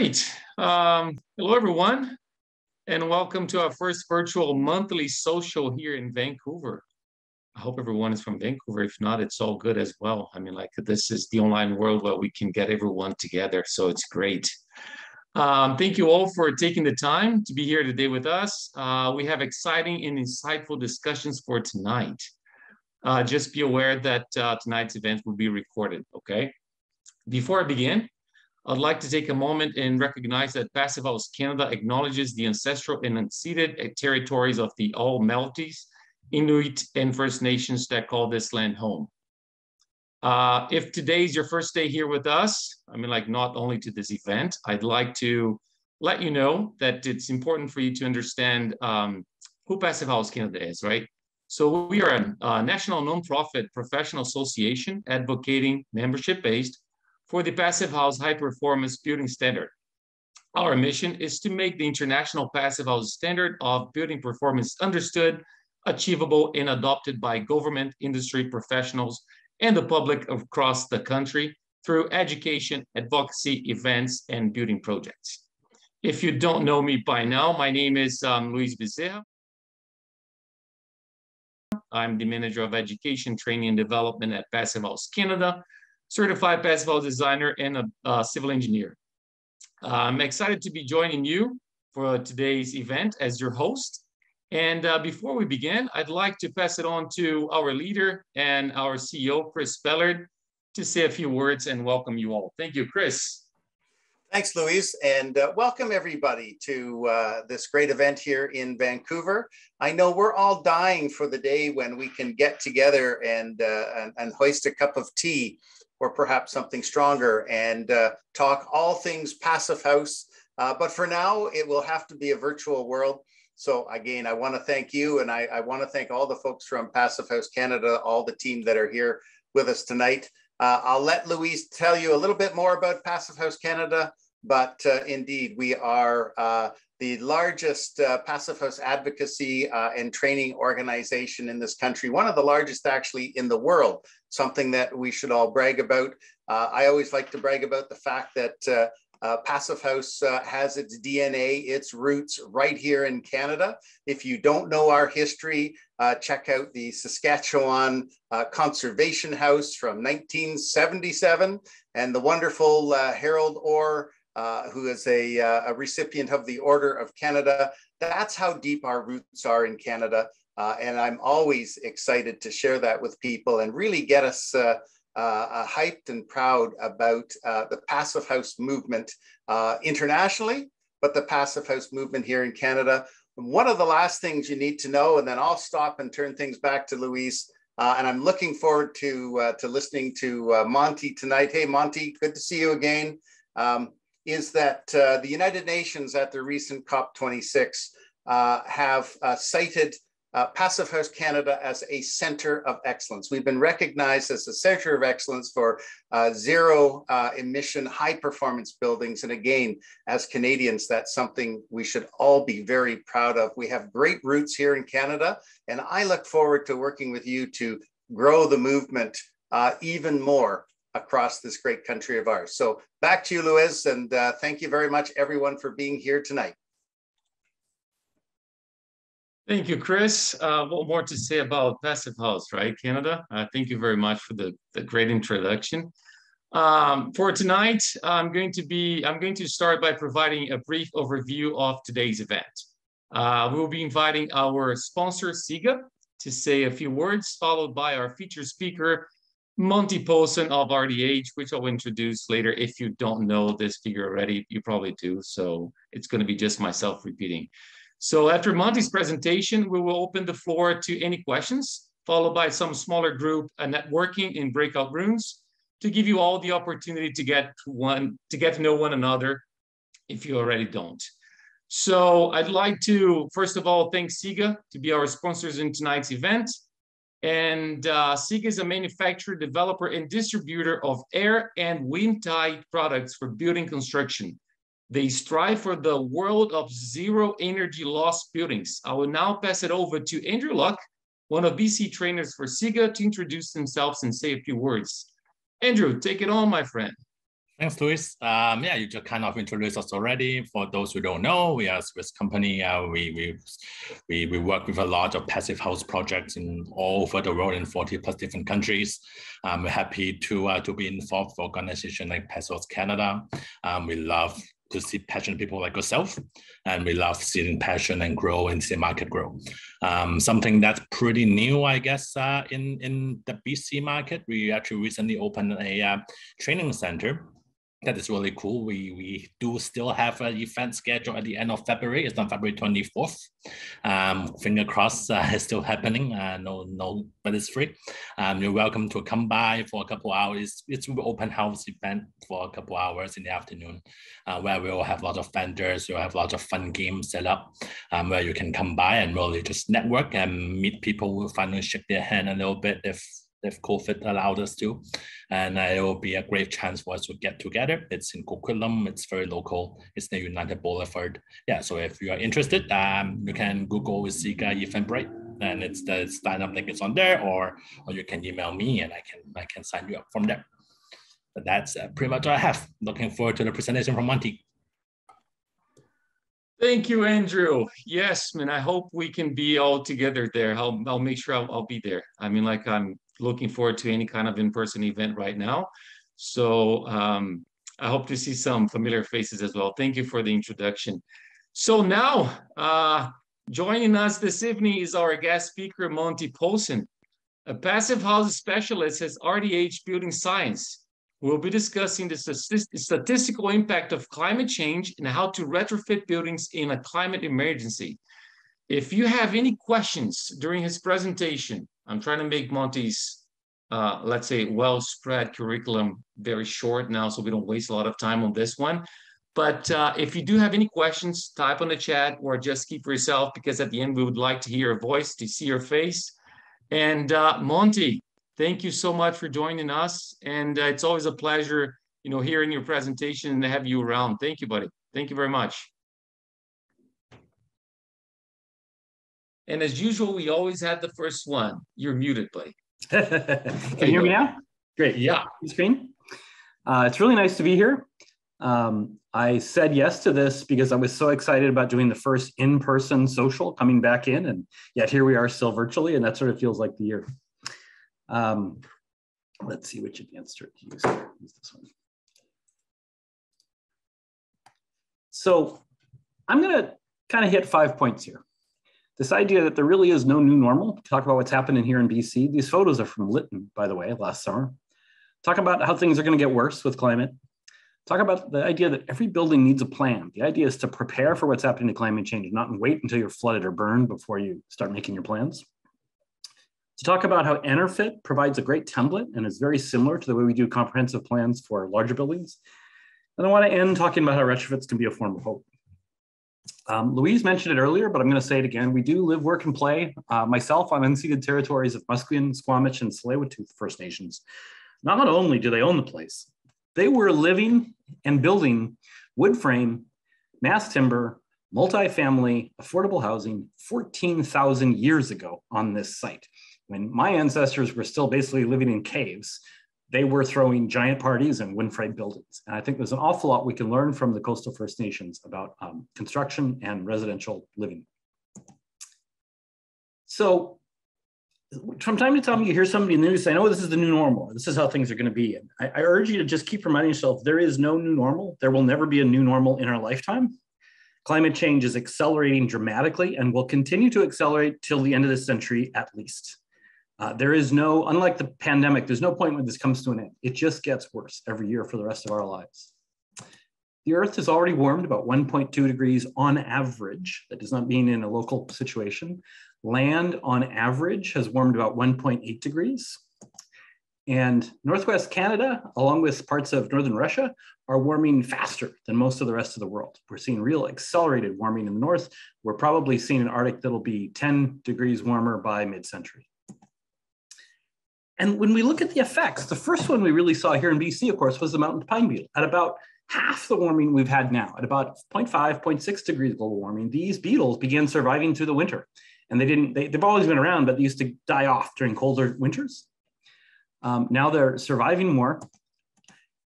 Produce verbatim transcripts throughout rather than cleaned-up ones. right. Um, hello, everyone, and welcome to our first virtual monthly social here in Vancouver. I hope everyone is from Vancouver. If not, it's all good as well. I mean, like, this is the online world where we can get everyone together, so it's great. Um, thank you all for taking the time to be here today with us. Uh, we have exciting and insightful discussions for tonight. Uh, just be aware that uh, tonight's event will be recorded, okay? Before I begin, I'd like to take a moment and recognize that Passive House Canada acknowledges the ancestral and unceded territories of the All-Maltese, Inuit, and First Nations that call this land home. Uh, if today is your first day here with us, I mean, like, not only to this event, I'd like to let you know that it's important for you to understand um, who Passive House Canada is, right? So we are a, a national nonprofit professional association advocating membership-based for the Passive House High Performance Building Standard. Our mission is to make the International Passive House Standard of Building Performance understood, achievable, and adopted by government, industry professionals, and the public across the country through education, advocacy, events, and building projects. If you don't know me by now, my name is um, Luis Bezerra. I'm the Manager of Education, Training, and Development at Passive House Canada, certified Passive House designer and a uh, civil engineer. Uh, I'm excited to be joining you for today's event as your host. And uh, before we begin, I'd like to pass it on to our leader and our C E O, Chris Bellard, to say a few words and welcome you all. Thank you, Chris. Thanks, Luis, and uh, welcome everybody to uh, this great event here in Vancouver. I know we're all dying for the day when we can get together and, uh, and, and hoist a cup of tea or perhaps something stronger and uh, talk all things Passive House. Uh, but for now, it will have to be a virtual world. So again, I want to thank you, and I, I want to thank all the folks from Passive House Canada, all the team that are here with us tonight. Uh, I'll let Louise tell you a little bit more about Passive House Canada, but uh, indeed, we are uh, the largest uh, Passive House advocacy uh, and training organization in this country, one of the largest actually in the world, something that we should all brag about. Uh, I always like to brag about the fact that uh, Uh, Passive House uh, has its D N A, its roots right here in Canada. If you don't know our history, uh, check out the Saskatchewan uh, Conservation House from nineteen seventy-seven and the wonderful uh, Harold Orr, uh, who is a, uh, a recipient of the Order of Canada. That's how deep our roots are in Canada. Uh, and I'm always excited to share that with people and really get us uh, Uh, hyped and proud about uh, the Passive House movement uh, internationally, but the Passive House movement here in Canada. One of the last things you need to know, and then I'll stop and turn things back to Louise, uh, and I'm looking forward to, uh, to listening to uh, Monte tonight. Hey, Monte, good to see you again, um, is that uh, the United Nations at the recent COP twenty-six uh, have uh, cited Uh, Passive House Canada as a center of excellence. We've been recognized as a center of excellence for uh, zero uh, emission, high performance buildings. And again, as Canadians, that's something we should all be very proud of. We have great roots here in Canada, and I look forward to working with you to grow the movement uh, even more across this great country of ours. So back to you, Luis, and uh, thank you very much, everyone, for being here tonight. Thank you, Chris. Uh, what more to say about Passive House, right, Canada? Uh, thank you very much for the, the great introduction. Um, for tonight, I'm going to be I'm going to start by providing a brief overview of today's event. Uh, we'll be inviting our sponsor, SIGA, to say a few words, followed by our featured speaker, Monte Paulsen of R D H, which I'll introduce later. If you don't know this figure already, you probably do, so it's going to be just myself repeating. So after Monte's presentation, we will open the floor to any questions, followed by some smaller group uh, networking in breakout rooms to give you all the opportunity to get one to get to know one another if you already don't. So I'd like to, first of all, thank SIGA to be our sponsors in tonight's event. And uh, SIGA is a manufacturer, developer, and distributor of air and wind-tight products for building construction. They strive for the world of zero energy loss buildings. I will now pass it over to Andrew Luck, one of B C trainers for SIGA, to introduce themselves and say a few words. Andrew, take it on, my friend. Thanks, Luis. Um, yeah, you just kind of introduced us already. For those who don't know, we are a Swiss company. Uh, we, we, we, we work with a lot of passive house projects in all over the world in forty plus different countries. Um, we're happy to, uh, to be involved with organizations like Passive House Canada. Um, we love to see passionate people like yourself, and we love seeing passion and grow and see market grow. Um, something that's pretty new, I guess, uh, in, in the B C market. We actually recently opened a uh, training center that is really cool. We, we do still have an event scheduled at the end of February. It's on February twenty-fourth. Um, finger crossed, uh, it's still happening. Uh, no, no, but it's free. Um, you're welcome to come by for a couple hours. It's an open house event for a couple hours in the afternoon, uh, where we'll have a lot of vendors. You'll have a lot of fun games set up, um, where you can come by and really just network and meet people who finally shake their hand a little bit if if COVID allowed us to, and it will be a great chance for us to get together. It's in Coquitlam, it's very local, it's near United Boulevard. Yeah, so if you are interested, um, you can Google SIGA Eventbrite, and it's the sign-up link is on there, or, or you can email me and I can, I can sign you up from there. But that's uh, pretty much all I have. Looking forward to the presentation from Monte. Thank you, Andrew. Yes, man, I hope we can be all together there. I'll, I'll make sure I'll, I'll be there. I mean, like I'm looking forward to any kind of in-person event right now. So um, I hope to see some familiar faces as well. Thank you for the introduction. So now uh, joining us this evening is our guest speaker, Monte Paulsen, a passive house specialist at R D H Building Science. We'll be discussing the statistical impact of climate change and how to retrofit buildings in a climate emergency. If you have any questions during his presentation, I'm trying to make Monte's, uh, let's say, well-spread curriculum very short now, so we don't waste a lot of time on this one. But uh, if you do have any questions, type on the chat or just keep for yourself, because at the end, we would like to hear your voice, to see your face. And uh, Monte, thank you so much for joining us. And uh, it's always a pleasure, you know, hearing your presentation and to have you around. Thank you, buddy. Thank you very much. And as usual, we always have the first one. You're muted, buddy. Can you hear me now? Great. Yeah. Screen. Uh, it's really nice to be here. Um, I said yes to this because I was so excited about doing the first in-person social, coming back in, and yet here we are still virtually, and that sort of feels like the year. Um, let's see which advanced to use here. Use this one. So I'm going to kind of hit five points here. This idea that there really is no new normal. Talk about what's happening here in B C. These photos are from Lytton, by the way, last summer. Talk about how things are going to get worse with climate. Talk about the idea that every building needs a plan. The idea is to prepare for what's happening to climate change, not wait until you're flooded or burned before you start making your plans. To talk about how EnerPHit provides a great template and is very similar to the way we do comprehensive plans for larger buildings. And I want to end talking about how retrofits can be a form of hope. Um, Louise mentioned it earlier, but I'm going to say it again. We do live, work, and play. Uh, myself on unceded territories of Musqueam, Squamish, and Tsleil-Waututh First Nations. Not only do they own the place, they were living and building wood frame, mass timber, multifamily, affordable housing fourteen thousand years ago on this site. When my ancestors were still basically living in caves, they were throwing giant parties and wind frame buildings. And I think there's an awful lot we can learn from the coastal First Nations about um, construction and residential living. So from time to time, you hear somebody in the news saying, oh, this is the new normal. This is how things are going to be. And I, I urge you to just keep reminding yourself, there is no new normal. There will never be a new normal in our lifetime. Climate change is accelerating dramatically and will continue to accelerate till the end of this century at least. Uh, there is no, unlike the pandemic, there's no point when this comes to an end. It just gets worse every year for the rest of our lives. The Earth is already warmed about one point two degrees on average. That does not mean in a local situation. Land on average has warmed about one point eight degrees. And Northwest Canada, along with parts of Northern Russia, are warming faster than most of the rest of the world. We're seeing real accelerated warming in the north. We're probably seeing an Arctic that'll be ten degrees warmer by mid-century. And when we look at the effects, the first one we really saw here in B C, of course, was the mountain pine beetle. At about half the warming we've had now, at about zero point five, zero point six degrees global warming, these beetles began surviving through the winter. And they didn't, they, they've always been around, but they used to die off during colder winters. Um, now they're surviving more.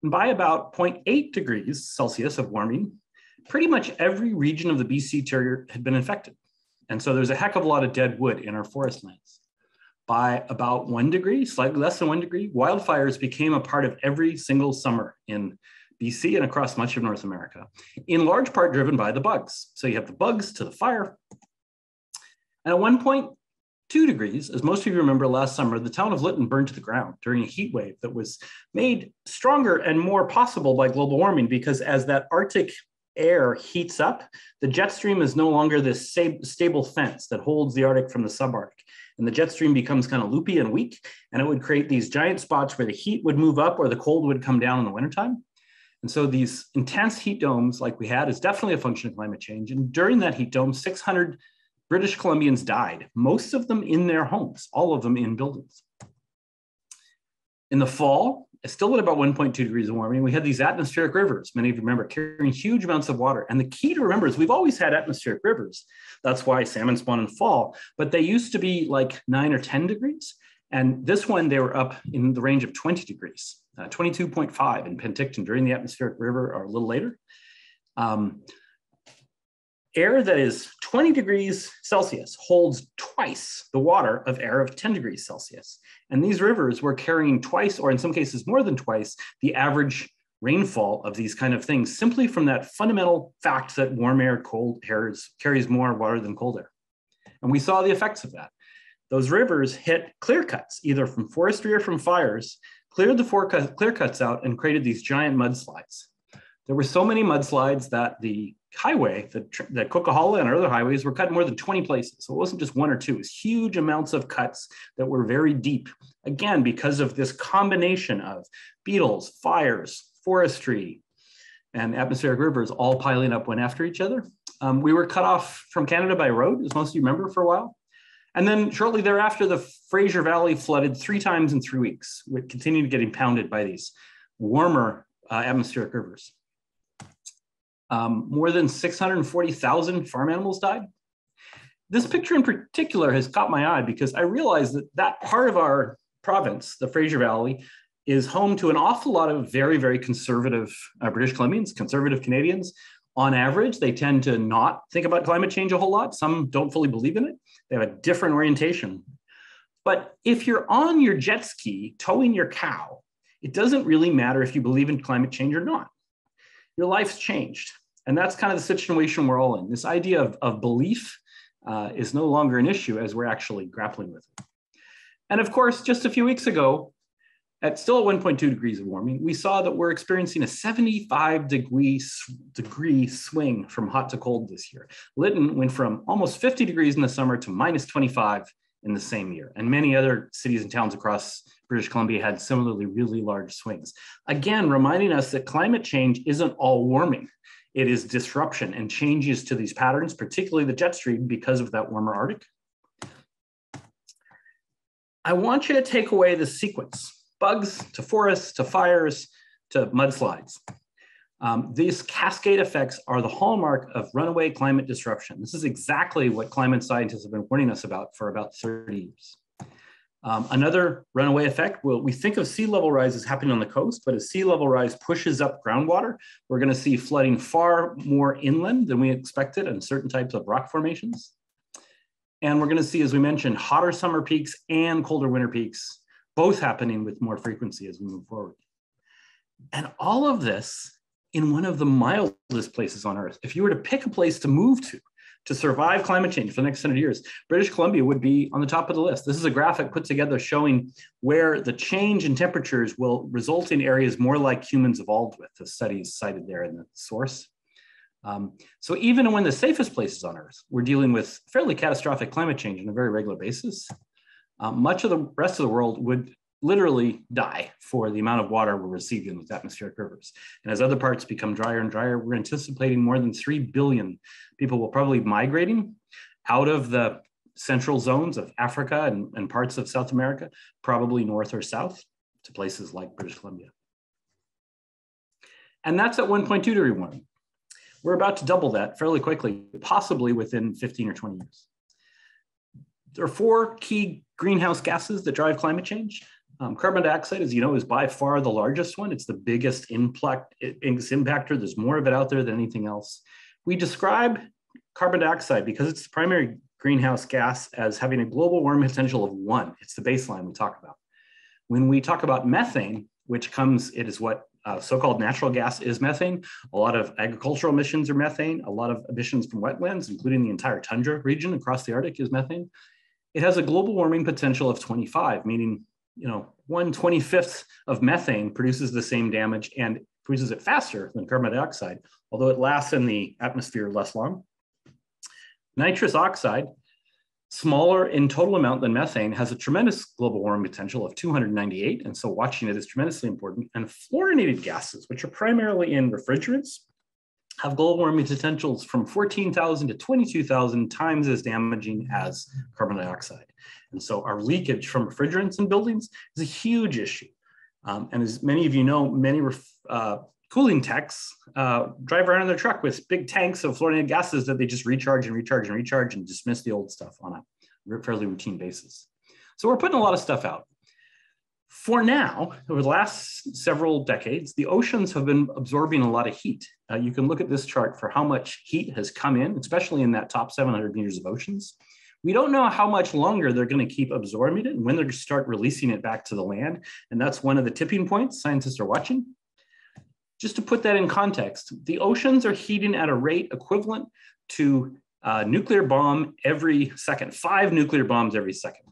And by about zero point eight degrees Celsius of warming, pretty much every region of the B C interior had been infected. And so there's a heck of a lot of dead wood in our forest lands. By about one degree, slightly less than one degree, wildfires became a part of every single summer in B C and across much of North America, in large part driven by the bugs. So you have the bugs to the fire. And at one point two degrees, as most of you remember last summer, the town of Lytton burned to the ground during a heat wave that was made stronger and more possible by global warming, because as that Arctic air heats up, the jet stream is no longer this stable fence that holds the Arctic from the subarctic. And the jet stream becomes kind of loopy and weak, and it would create these giant spots where the heat would move up or the cold would come down in the wintertime. And so these intense heat domes like we had is definitely a function of climate change. And during that heat dome, six hundred British Columbians died, most of them in their homes, all of them in buildings. In the fall, still at about one point two degrees of warming, we had these atmospheric rivers, many of you remember, carrying huge amounts of water. And the key to remember is we've always had atmospheric rivers. That's why salmon spawn in fall, but they used to be like nine or ten degrees. And this one, they were up in the range of twenty degrees. Uh, twenty-two point five in Penticton during the atmospheric river, or a little later. Um, air that is twenty degrees Celsius holds twice the water of air of ten degrees Celsius. And these rivers were carrying twice, or in some cases more than twice, the average rainfall of these kind of things, simply from that fundamental fact that warm air, cold air carries more water than cold air. And we saw the effects of that. Those rivers hit clear cuts, either from forestry or from fires, cleared the clear cuts out and created these giant mudslides. There were so many mudslides that the highway, the, the Coquitlam and our other highways were cut in more than twenty places. So it wasn't just one or two, it was huge amounts of cuts that were very deep. Again, because of this combination of beetles, fires, forestry, and atmospheric rivers all piling up one after each other. Um, we were cut off from Canada by road, as most of you remember, for a while. And then shortly thereafter, the Fraser Valley flooded three times in three weeks. We continued getting pounded by these warmer uh, atmospheric rivers. Um, more than six hundred forty thousand farm animals died. This picture in particular has caught my eye because I realized that that part of our province, the Fraser Valley, is home to an awful lot of very, very conservative uh, British Columbians, conservative Canadians. On average, they tend to not think about climate change a whole lot. Some don't fully believe in it. They have a different orientation. But if you're on your jet ski towing your cow, it doesn't really matter if you believe in climate change or not. Your life's changed. And that's kind of the situation we're all in. This idea of, of belief uh, is no longer an issue as we're actually grappling with it. And of course, just a few weeks ago, at still one point two degrees of warming, we saw that we're experiencing a seventy-five degree, degree swing from hot to cold this year. Lytton went from almost fifty degrees in the summer to minus twenty-five in the same year. And many other cities and towns across British Columbia had similarly really large swings. Again, reminding us that climate change isn't all warming. It is disruption and changes to these patterns, particularly the jet stream because of that warmer Arctic. I want you to take away the sequence. Bugs, to forests, to fires, to mudslides. Um, these cascade effects are the hallmark of runaway climate disruption. This is exactly what climate scientists have been warning us about for about thirty years. Um, another runaway effect, well, we think of sea level rise as happening on the coast, but as sea level rise pushes up groundwater, we're going to see flooding far more inland than we expected and certain types of rock formations. And we're going to see, as we mentioned, hotter summer peaks and colder winter peaks, both happening with more frequency as we move forward. And all of this in one of the mildest places on Earth. If you were to pick a place to move to, to survive climate change for the next one hundred years, British Columbia would be on the top of the list. This is a graphic put together showing where the change in temperatures will result in areas more like humans evolved with, the studies cited there in the source. Um, so even in one of the safest places on Earth, we're dealing with fairly catastrophic climate change on a very regular basis. Uh, much of the rest of the world would literally die for the amount of water we're receiving with atmospheric rivers. And as other parts become drier and drier, we're anticipating more than three billion people will probably be migrating out of the central zones of Africa and, and parts of South America, probably north or south, to places like British Columbia. And that's at one point two degree warming. We're about to double that fairly quickly, possibly within fifteen or twenty years. There are four key greenhouse gases that drive climate change. Um, carbon dioxide, as you know, is by far the largest one. It's the biggest impact, impactor. There's more of it out there than anything else. We describe carbon dioxide, because it's the primary greenhouse gas, as having a global warming potential of one. It's the baseline we talk about. When we talk about methane, which comes, it is what uh, so-called natural gas is methane. A lot of agricultural emissions are methane. A lot of emissions from wetlands, including the entire tundra region across the Arctic, is methane. It has a global warming potential of twenty-five, meaning, you know, one twenty-fifth of methane produces the same damage and produces it faster than carbon dioxide, although it lasts in the atmosphere less long. Nitrous oxide, smaller in total amount than methane, has a tremendous global warming potential of two hundred ninety-eight, and so watching it is tremendously important. And fluorinated gases, which are primarily in refrigerants, have global warming potentials from fourteen thousand to twenty-two thousand times as damaging as carbon dioxide. And so our leakage from refrigerants in buildings is a huge issue. Um, and as many of you know, many ref uh, cooling techs uh, drive around in their truck with big tanks of fluorinated gases that they just recharge and recharge and recharge and dismiss the old stuff on a fairly routine basis. So we're putting a lot of stuff out. For now, over the last several decades, the oceans have been absorbing a lot of heat. Uh, you can look at this chart for how much heat has come in, especially in that top seven hundred meters of oceans. We don't know how much longer they're going to keep absorbing it and when they're going to start releasing it back to the land. And that's one of the tipping points scientists are watching. Just to put that in context, the oceans are heating at a rate equivalent to a nuclear bomb every second, five nuclear bombs every second.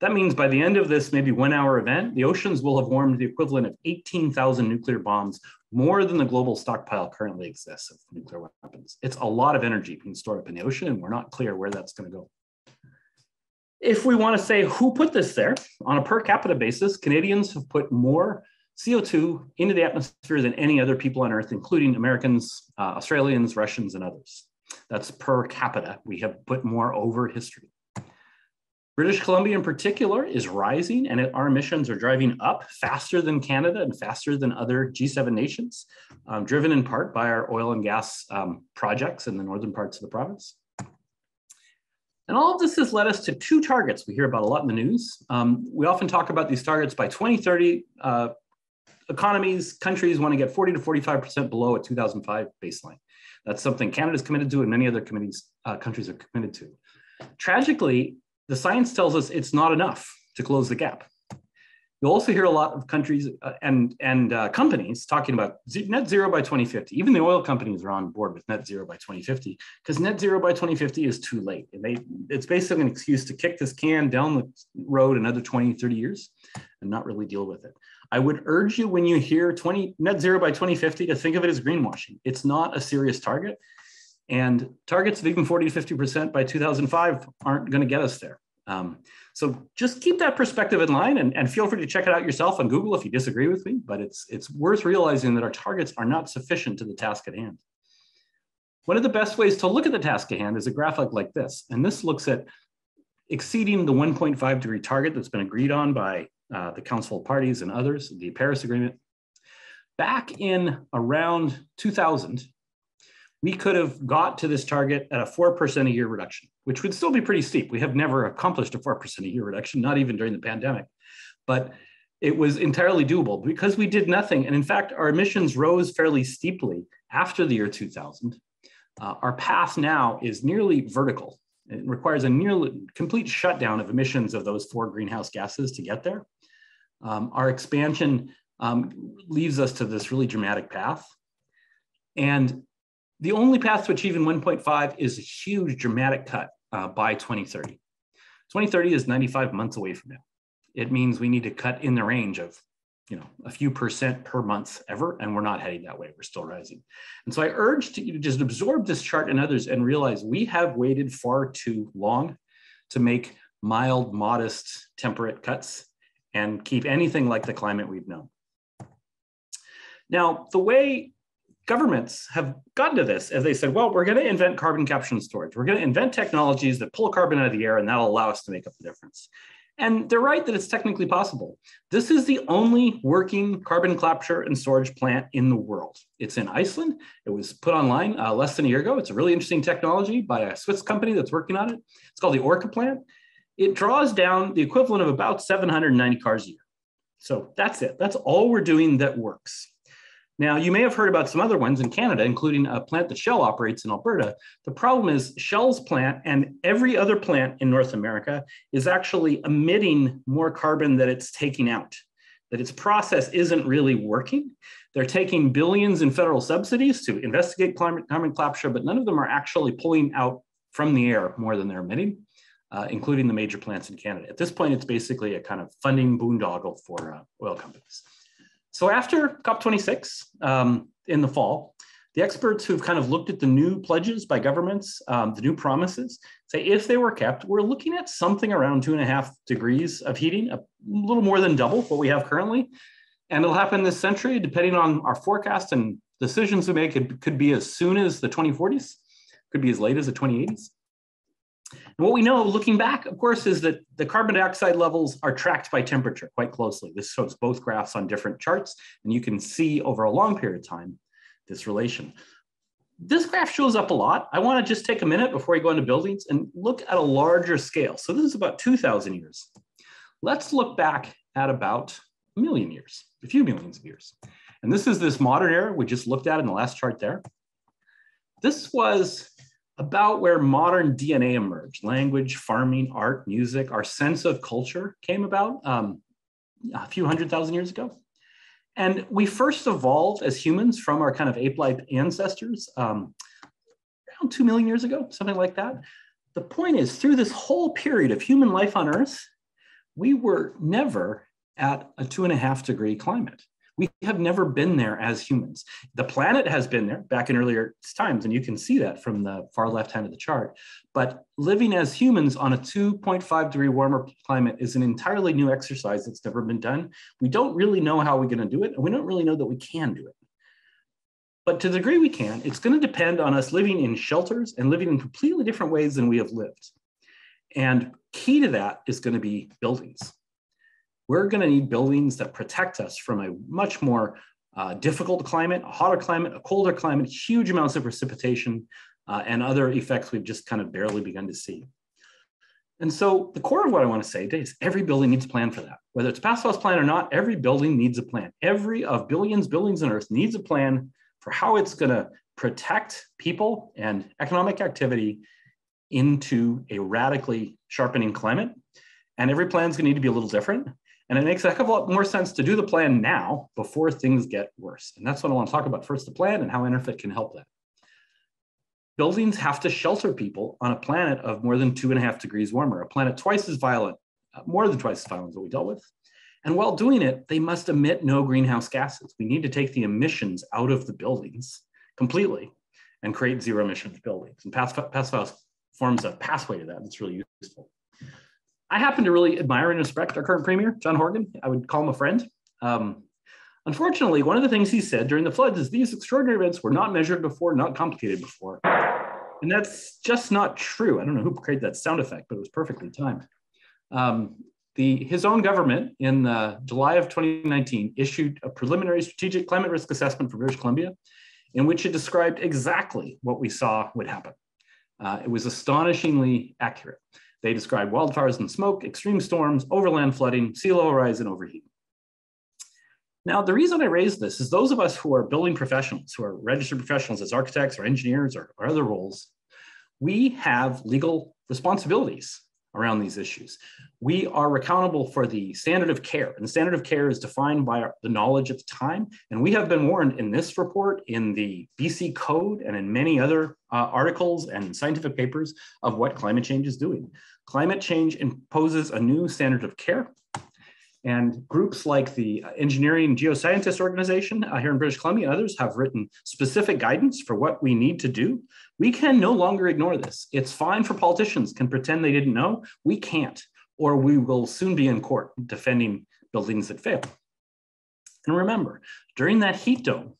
That means by the end of this maybe one hour event, the oceans will have warmed the equivalent of eighteen thousand nuclear bombs, more than the global stockpile currently exists of nuclear weapons. It's a lot of energy being stored up in the ocean, and we're not clear where that's going to go. If we want to say who put this there, on a per capita basis, Canadians have put more C O two into the atmosphere than any other people on Earth, including Americans, uh, Australians, Russians, and others. That's per capita. We have put more over history. British Columbia in particular is rising, and it, our emissions are driving up faster than Canada and faster than other G seven nations, um, driven in part by our oil and gas um, projects in the northern parts of the province. And all of this has led us to two targets we hear about a lot in the news. Um, we often talk about these targets by twenty thirty. Uh, economies, countries want to get forty to forty-five percent below a two thousand five baseline. That's something Canada's committed to and many other uh, countries are committed to. Tragically, the science tells us it's not enough to close the gap. You'll also hear a lot of countries and, and uh, companies talking about net zero by twenty fifty. Even the oil companies are on board with net zero by twenty fifty, because net zero by twenty fifty is too late. And they, it's basically an excuse to kick this can down the road another twenty, thirty years and not really deal with it. I would urge you, when you hear net zero by twenty fifty, to think of it as greenwashing. It's not a serious target. And targets of even forty to fifty percent by two thousand five aren't going to get us there. Um, so just keep that perspective in mind, and, and feel free to check it out yourself on Google if you disagree with me, but it's, it's worth realizing that our targets are not sufficient to the task at hand. One of the best ways to look at the task at hand is a graphic like this. And this looks at exceeding the one point five degree target that's been agreed on by uh, the Council of Parties and others, the Paris Agreement. Back in around two thousand, we could have got to this target at a four percent a year reduction, which would still be pretty steep. We have never accomplished a four percent a year reduction, not even during the pandemic, but it was entirely doable because we did nothing. And in fact, our emissions rose fairly steeply after the year two thousand. Uh, our path now is nearly vertical. It requires a nearly complete shutdown of emissions of those four greenhouse gases to get there. Um, our expansion um, leaves us to this really dramatic path. And the only path to achieving one point five is a huge dramatic cut uh, by twenty thirty. twenty thirty is ninety-five months away from now. It means we need to cut in the range of, you know, a few percent per month ever, and we're not heading that way. We're still rising. And so I urge you to just absorb this chart and others and realize we have waited far too long to make mild, modest, temperate cuts and keep anything like the climate we've known. Now, the way governments have gotten to this, as they said, well, we're going to invent carbon capture and storage. We're going to invent technologies that pull carbon out of the air, and that'll allow us to make up the difference. And they're right that it's technically possible. This is the only working carbon capture and storage plant in the world. It's in Iceland. It was put online uh, less than a year ago. It's a really interesting technology by a Swiss company that's working on it. It's called the Orca plant. It draws down the equivalent of about seven hundred ninety cars a year. So that's it. That's all we're doing that works. Now, you may have heard about some other ones in Canada, including a plant that Shell operates in Alberta. The problem is Shell's plant and every other plant in North America is actually emitting more carbon than it's taking out, that its process isn't really working. They're taking billions in federal subsidies to investigate climate carbon capture, but none of them are actually pulling out from the air more than they're emitting, uh, including the major plants in Canada. At this point, it's basically a kind of funding boondoggle for uh, oil companies. So after COP twenty-six um, in the fall, the experts who've kind of looked at the new pledges by governments, um, the new promises, say if they were kept, we're looking at something around two and a half degrees of heating, a little more than double what we have currently. And it'll happen this century, depending on our forecast and decisions we make. It could be as soon as the twenty forties, could be as late as the twenty eighties. And what we know looking back, of course, is that the carbon dioxide levels are tracked by temperature quite closely. This shows both graphs on different charts, and you can see over a long period of time this relation. This graph shows up a lot. I want to just take a minute before we go into buildings and look at a larger scale. So this is about two thousand years. Let's look back at about a million years, a few millions of years. And this is this modern era we just looked at in the last chart there. This was about where modern D N A emerged. Language, farming, art, music, our sense of culture came about um, a few hundred thousand years ago. And we first evolved as humans from our kind of ape-like ancestors um, around two million years ago, something like that. The point is, through this whole period of human life on Earth, we were never at a two and a half degree climate. We have never been there as humans. The planet has been there back in earlier times, and you can see that from the far left hand of the chart. But living as humans on a two point five degree warmer climate is an entirely new exercise that's never been done. We don't really know how we're going to do it, and we don't really know that we can do it. But to the degree we can, it's going to depend on us living in shelters and living in completely different ways than we have lived. And key to that is going to be buildings. We're going to need buildings that protect us from a much more uh, difficult climate, a hotter climate, a colder climate, huge amounts of precipitation, uh, and other effects we've just kind of barely begun to see. And so the core of what I want to say today is every building needs a plan for that. Whether it's a Passive House plan or not, every building needs a plan. Every of billions, buildings on Earth needs a plan for how it's going to protect people and economic activity into a radically sharpening climate. And every plan's going to need to be a little different. And it makes a heck of a lot more sense to do the plan now before things get worse. And that's what I want to talk about first, the plan and how EnerPHit can help that. Buildings have to shelter people on a planet of more than two and a half degrees warmer, a planet twice as violent, more than twice as violent as what we dealt with. And while doing it, they must emit no greenhouse gases. We need to take the emissions out of the buildings completely and create zero emissions buildings. And Passive House forms a pathway to that. That's really useful. I happen to really admire and respect our current premier, John Horgan. I would call him a friend. Um, unfortunately, one of the things he said during the floods is these extraordinary events were not measured before, not complicated before. And that's just not true. I don't know who created that sound effect, but it was perfectly timed. Um, the, his own government in uh, July of twenty nineteen issued a preliminary strategic climate risk assessment for British Columbia, in which it described exactly what we saw would happen. Uh, it was astonishingly accurate. They describe wildfires and smoke, extreme storms, overland flooding, sea level rise, and overheating. Now, the reason I raise this is those of us who are building professionals, who are registered professionals as architects or engineers or, or other roles, we have legal responsibilities around these issues. We are accountable for the standard of care, and the standard of care is defined by our, the knowledge at the time. And we have been warned in this report, in the B C Code, and in many other uh, articles and scientific papers of what climate change is doing. Climate change imposes a new standard of care, and groups like the Engineering Geoscientist Organization uh, here in British Columbia and others have written specific guidance for what we need to do. We can no longer ignore this. It's fine for politicians can pretend they didn't know. We can't, or we will soon be in court defending buildings that fail. And remember, during that heat dome,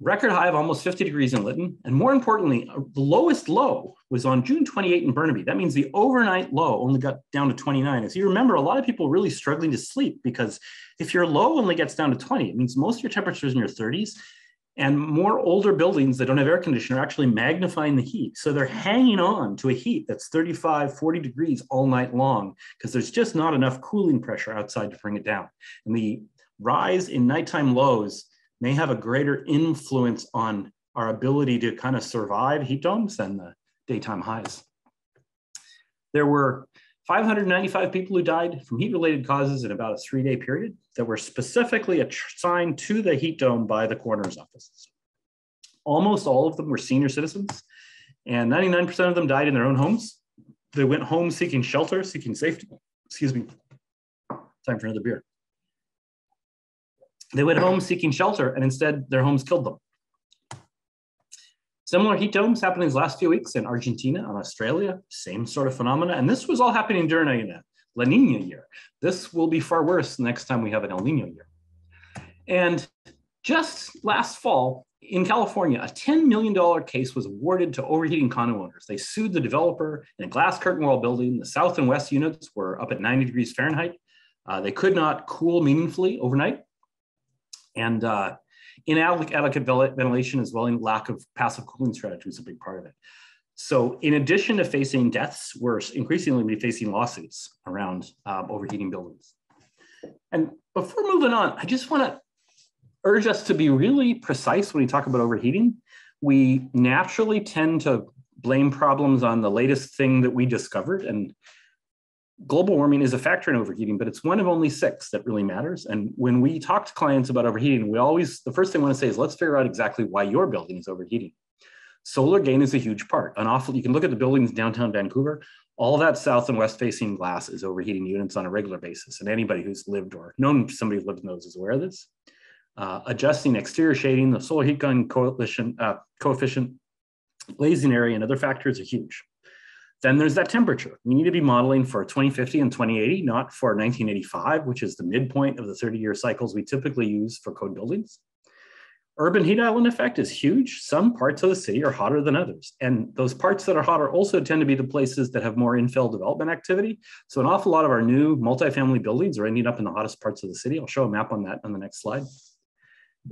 record high of almost fifty degrees in Lytton, and more importantly, the lowest low was on June twenty-eighth in Burnaby. That means the overnight low only got down to twenty-nine. As you remember, a lot of people really struggling to sleep because if your low only gets down to twenty, it means most of your temperatures in your thirties, And more older buildings that don't have air conditioning are actually magnifying the heat. So they're hanging on to a heat that's thirty-five, forty degrees all night long because there's just not enough cooling pressure outside to bring it down. And the rise in nighttime lows may have a greater influence on our ability to kind of survive heat domes than the daytime highs. There were five hundred ninety-five people who died from heat-related causes in about a three-day period that were specifically assigned to the heat dome by the coroner's offices. Almost all of them were senior citizens, and ninety-nine percent of them died in their own homes. They went home seeking shelter, seeking safety. Excuse me, time for another beer. They went home seeking shelter, and instead their homes killed them. Similar heat domes happened in these last few weeks in Argentina and Australia, same sort of phenomena. And this was all happening during a La Nina year. This will be far worse the next time we have an El Nino year. And just last fall in California, a ten million dollar case was awarded to overheating condo owners. They sued the developer in a glass curtain wall building. The south and west units were up at ninety degrees Fahrenheit. Uh, they could not cool meaningfully overnight. And uh, inadequate ventilation as well and lack of passive cooling strategy is a big part of it. So in addition to facing deaths, we're increasingly facing lawsuits around um, overheating buildings. And before moving on, I just want to urge us to be really precise when we talk about overheating. We naturally tend to blame problems on the latest thing that we discovered, and global warming is a factor in overheating, but it's one of only six that really matters. And when we talk to clients about overheating, we always, the first thing we want to say is, let's figure out exactly why your building is overheating. Solar gain is a huge part. An awful, you can look at the buildings downtown Vancouver, all that south and west facing glass is overheating units on a regular basis. And anybody who's lived or known somebody who's lived in those is aware of this. Uh, adjusting exterior shading, the solar heat gun coalition, uh, coefficient, glazing area, and other factors are huge. Then there's that temperature. We need to be modeling for twenty fifty and twenty eighty, not for nineteen eighty-five, which is the midpoint of the thirty year cycles we typically use for code buildings. Urban heat island effect is huge. Some parts of the city are hotter than others. And those parts that are hotter also tend to be the places that have more infill development activity. So an awful lot of our new multifamily buildings are ending up in the hottest parts of the city. I'll show a map on that on the next slide.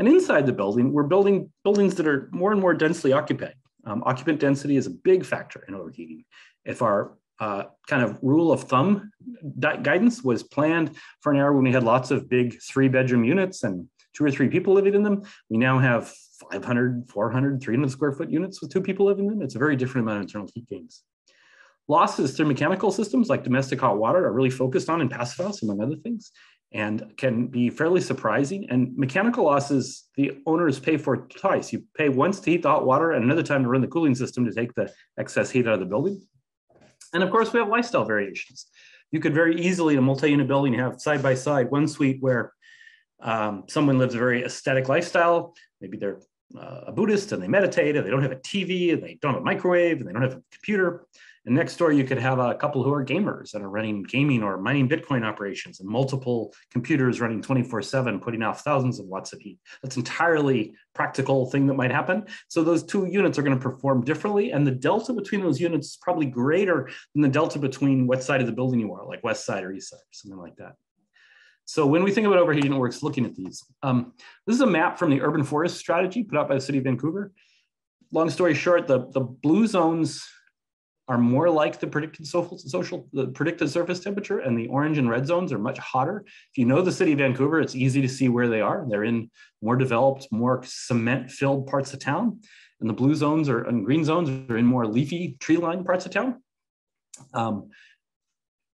And inside the building, we're building buildings that are more and more densely occupied. Um, occupant density is a big factor in overheating. If our uh, kind of rule of thumb guidance was planned for an era when we had lots of big three bedroom units and two or three people living in them, we now have five hundred, four hundred, three hundred square foot units with two people living in them. It's a very different amount of internal heat gains. Losses through mechanical systems like domestic hot water are really focused on in Passive House, among other things, and can be fairly surprising. And mechanical losses, the owners pay for twice. You pay once to heat the hot water and another time to run the cooling system to take the excess heat out of the building. And of course, we have lifestyle variations. You could very easily, in a multi-unit building, have side-by-side one suite where um, someone lives a very aesthetic lifestyle. Maybe they're uh, a Buddhist and they meditate, and they don't have a T V, and they don't have a microwave, and they don't have a computer. And next door, you could have a couple who are gamers and are running gaming or mining Bitcoin operations and multiple computers running twenty-four seven, putting off thousands of watts of heat. That's entirely practical thing that might happen. So those two units are going to perform differently. And the delta between those units is probably greater than the delta between what side of the building you are, like west side or east side or something like that. So when we think about overheating, we're looking at these. Um, this is a map from the urban forest strategy put out by the city of Vancouver. Long story short, the, the blue zones are more like the predicted social, social, the predicted surface temperature, and the orange and red zones are much hotter. If you know the city of Vancouver, it's easy to see where they are. They're in more developed, more cement-filled parts of town, and the blue zones are, and green zones are in more leafy, tree-lined parts of town. Um,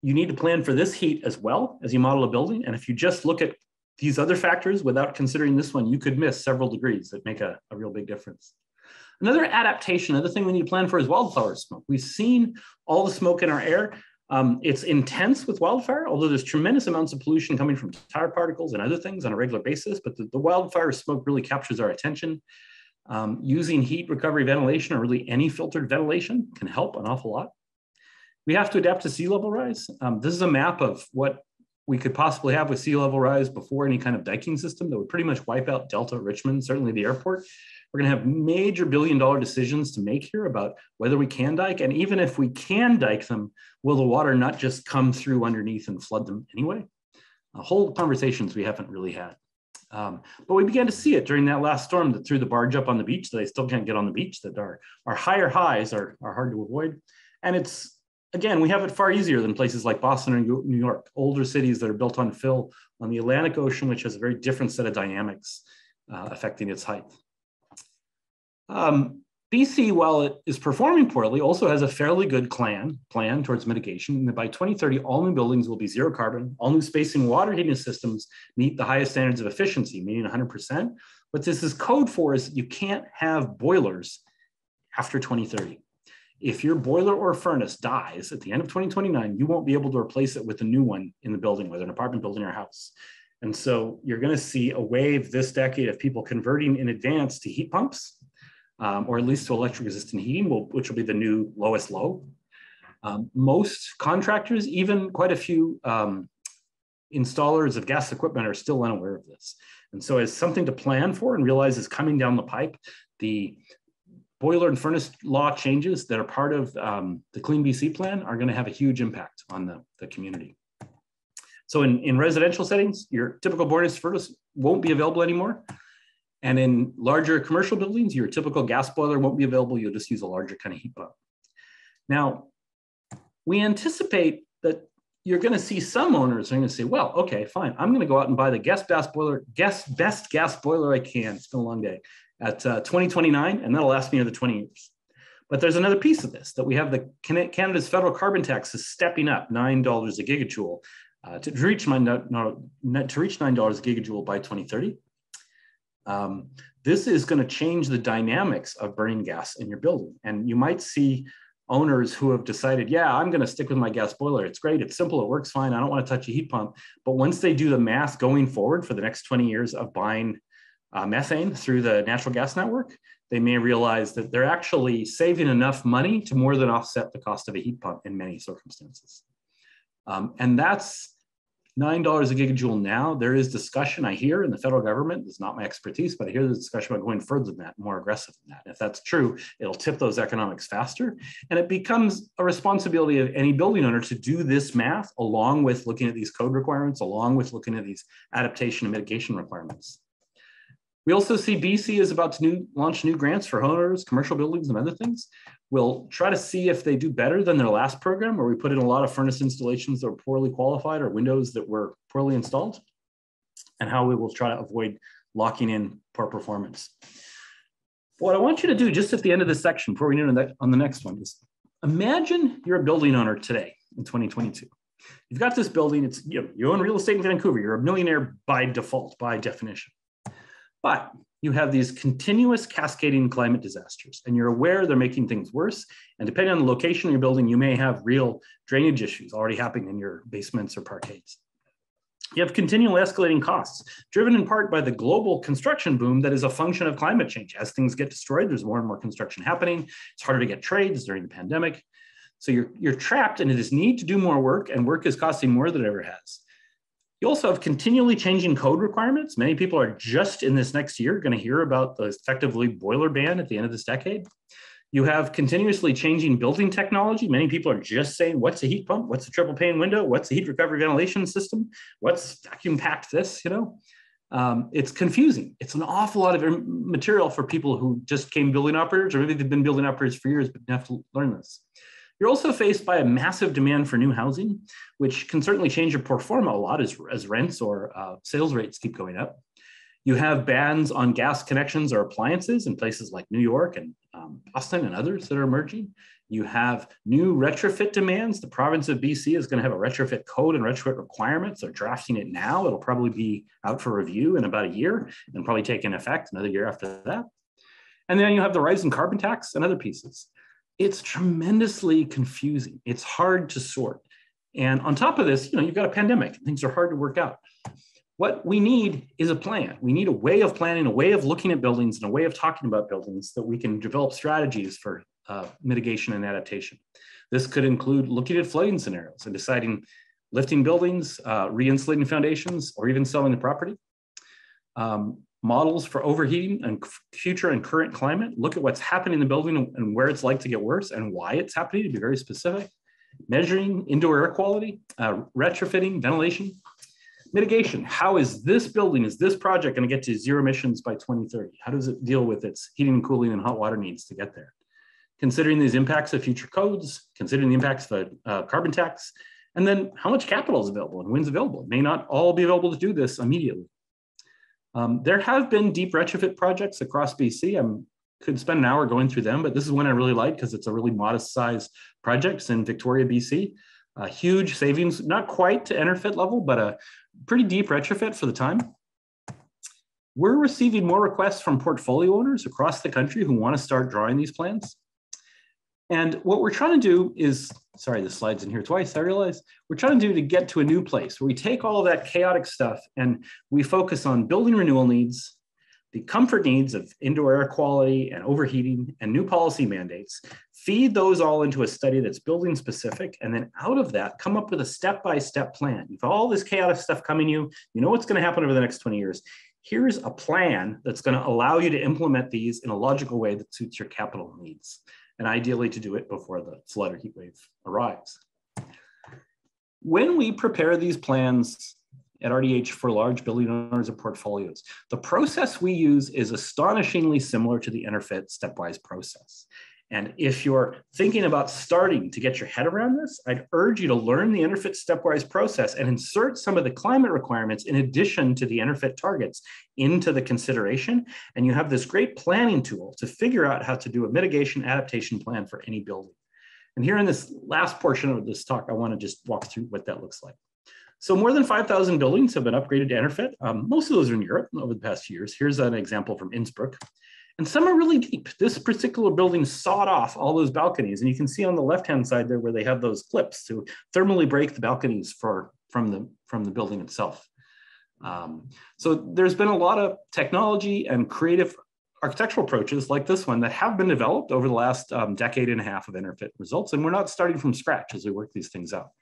you need to plan for this heat as well as you model a building, and if you just look at these other factors without considering this one, you could miss several degrees that make a, a real big difference. Another adaptation, another thing we need to plan for is wildfire smoke. We've seen all the smoke in our air. Um, it's intense with wildfire, although there's tremendous amounts of pollution coming from tire particles and other things on a regular basis, but the, the wildfire smoke really captures our attention. Um, using heat recovery ventilation or really any filtered ventilation can help an awful lot. We have to adapt to sea level rise. Um, this is a map of what we could possibly have with sea level rise before any kind of diking system that would pretty much wipe out Delta, Richmond, certainly the airport. We're going to have major billion dollar decisions to make here about whether we can dike. And even if we can dike them, will the water not just come through underneath and flood them anyway? A whole conversations we haven't really had. Um, but we began to see it during that last storm that threw the barge up on the beach. They still can't get on the beach, that our, our higher highs are, are hard to avoid. And it's, again, we have it far easier than places like Boston or New York, older cities that are built on fill on the Atlantic Ocean, which has a very different set of dynamics uh, affecting its height. Um, B C, while it is performing poorly, also has a fairly good plan, plan towards mitigation. And by twenty thirty, all new buildings will be zero carbon. All new spacing water heating systems meet the highest standards of efficiency, meaning one hundred percent. What this is code for is you can't have boilers after twenty thirty. If your boiler or furnace dies at the end of twenty twenty-nine, you won't be able to replace it with a new one in the building, whether an apartment building or a house. And so you're going to see a wave this decade of people converting in advance to heat pumps, Um, or at least to electric resistant heating, will, which will be the new lowest low. Um, most contractors, even quite a few um, installers of gas equipment, are still unaware of this. And so as something to plan for and realize is coming down the pipe, the boiler and furnace law changes that are part of um, the Clean B C plan are going to have a huge impact on the, the community. So in, in residential settings, your typical boiler and furnace won't be available anymore. And in larger commercial buildings, your typical gas boiler won't be available. You'll just use a larger kind of heat pump. Now, we anticipate that you're going to see some owners are going to say, well, okay, fine. I'm going to go out and buy the gas gas boiler, gas, best gas boiler I can. It's been a long day at uh, twenty twenty-nine, and that'll last me another twenty years. But there's another piece of this, that we have the Canada's federal carbon tax is stepping up nine dollars a gigajoule uh, to, reach my, no, no, to reach nine dollars a gigajoule by twenty thirty. Um, this is going to change the dynamics of burning gas in your building. And you might see owners who have decided, yeah, I'm going to stick with my gas boiler. It's great. It's simple. It works fine. I don't want to touch a heat pump. But once they do the math going forward for the next twenty years of buying uh, methane through the natural gas network, they may realize that they're actually saving enough money to more than offset the cost of a heat pump in many circumstances. Um, and that's nine dollars a gigajoule now. There is discussion, I hear, in the federal government, it's not my expertise, but I hear the discussion about going further than that, more aggressive than that. And if that's true, it'll tip those economics faster. And it becomes a responsibility of any building owner to do this math, along with looking at these code requirements, along with looking at these adaptation and mitigation requirements. We also see B C is about to new, launch new grants for homeowners, commercial buildings, and other things. We'll try to see if they do better than their last program, where we put in a lot of furnace installations that were poorly qualified or windows that were poorly installed, and how we will try to avoid locking in poor performance. What I want you to do just at the end of this section, before we get on the next one, is imagine you're a building owner today in twenty twenty-two. You've got this building, it's, you know, you own real estate in Vancouver, you're a millionaire by default, by definition. But you have these continuous cascading climate disasters, and you're aware they're making things worse. And depending on the location of your building, you may have real drainage issues already happening in your basements or parkades. You have continual escalating costs, driven in part by the global construction boom that is a function of climate change. As things get destroyed, there's more and more construction happening. It's harder to get trades during the pandemic. So you're, you're trapped into this need to do more work, and work is costing more than it ever has. You also have continually changing code requirements. Many people are just in this next year going to hear about the effectively boiler ban at the end of this decade. You have continuously changing building technology. Many people are just saying, what's a heat pump? What's a triple pane window? What's a heat recovery ventilation system? What's vacuum packed this? You know, um, it's confusing. It's an awful lot of material for people who just came building operators, or maybe they've been building operators for years, but have to learn this. You're also faced by a massive demand for new housing, which can certainly change your pro forma a lot as, as rents or uh, sales rates keep going up. You have bans on gas connections or appliances in places like New York and um, Boston and others that are emerging. You have new retrofit demands. The province of B C is going to have a retrofit code and retrofit requirements. They're drafting it now. It'll probably be out for review in about a year and probably take in effect another year after that. And then you have the rise in carbon tax and other pieces. It's tremendously confusing. It's hard to sort. And on top of this, you know, you've got a pandemic. Things are hard to work out. What we need is a plan. We need a way of planning, a way of looking at buildings, and a way of talking about buildings that we can develop strategies for uh, mitigation and adaptation. This could include looking at flooding scenarios and deciding lifting buildings, uh, re-insulating foundations, or even selling the property. Um, Models for overheating and future and current climate. Look at what's happening in the building and where it's like to get worse and why it's happening, to be very specific. Measuring indoor air quality, uh, retrofitting, ventilation. Mitigation, how is this building, is this project going to get to zero emissions by twenty thirty? How does it deal with its heating, cooling, and hot water needs to get there? Considering these impacts of future codes, considering the impacts of a uh, carbon tax, and then how much capital is available and when's available. It may not all be available to do this immediately. Um, there have been deep retrofit projects across B C. I'm could spend an hour going through them, but this is one I really like because it's a really modest size projects in Victoria, B C. Uh, huge savings, not quite to EnerPHit level, but a pretty deep retrofit for the time. We're receiving more requests from portfolio owners across the country who want to start drawing these plans. And what we're trying to do is, sorry, the slide's in here twice, I realize. We're trying to do to get to a new place where we take all of that chaotic stuff and we focus on building renewal needs, the comfort needs of indoor air quality and overheating and new policy mandates, feed those all into a study that's building specific. And then out of that, come up with a step-by-step plan. You've all this chaotic stuff coming you, you know what's going to happen over the next twenty years. Here's a plan that's going to allow you to implement these in a logical way that suits your capital needs. And ideally to do it before the flood or heat wave arrives. When we prepare these plans at R D H for large building owners and portfolios, the process we use is astonishingly similar to the EnerPHit stepwise process. And if you're thinking about starting to get your head around this, I'd urge you to learn the EnerPHit stepwise process and insert some of the climate requirements in addition to the EnerPHit targets into the consideration. And you have this great planning tool to figure out how to do a mitigation adaptation plan for any building. And here in this last portion of this talk, I want to just walk through what that looks like. So more than five thousand buildings have been upgraded to EnerPHit. Um, most of those are in Europe over the past few years. Here's an example from Innsbruck. And some are really deep. This particular building sawed off all those balconies. And you can see on the left-hand side there where they have those clips to thermally break the balconies for, from, the, from the building itself. Um, so there's been a lot of technology and creative architectural approaches like this one that have been developed over the last um, decade and a half of EnerPHit results. And we're not starting from scratch as we work these things out.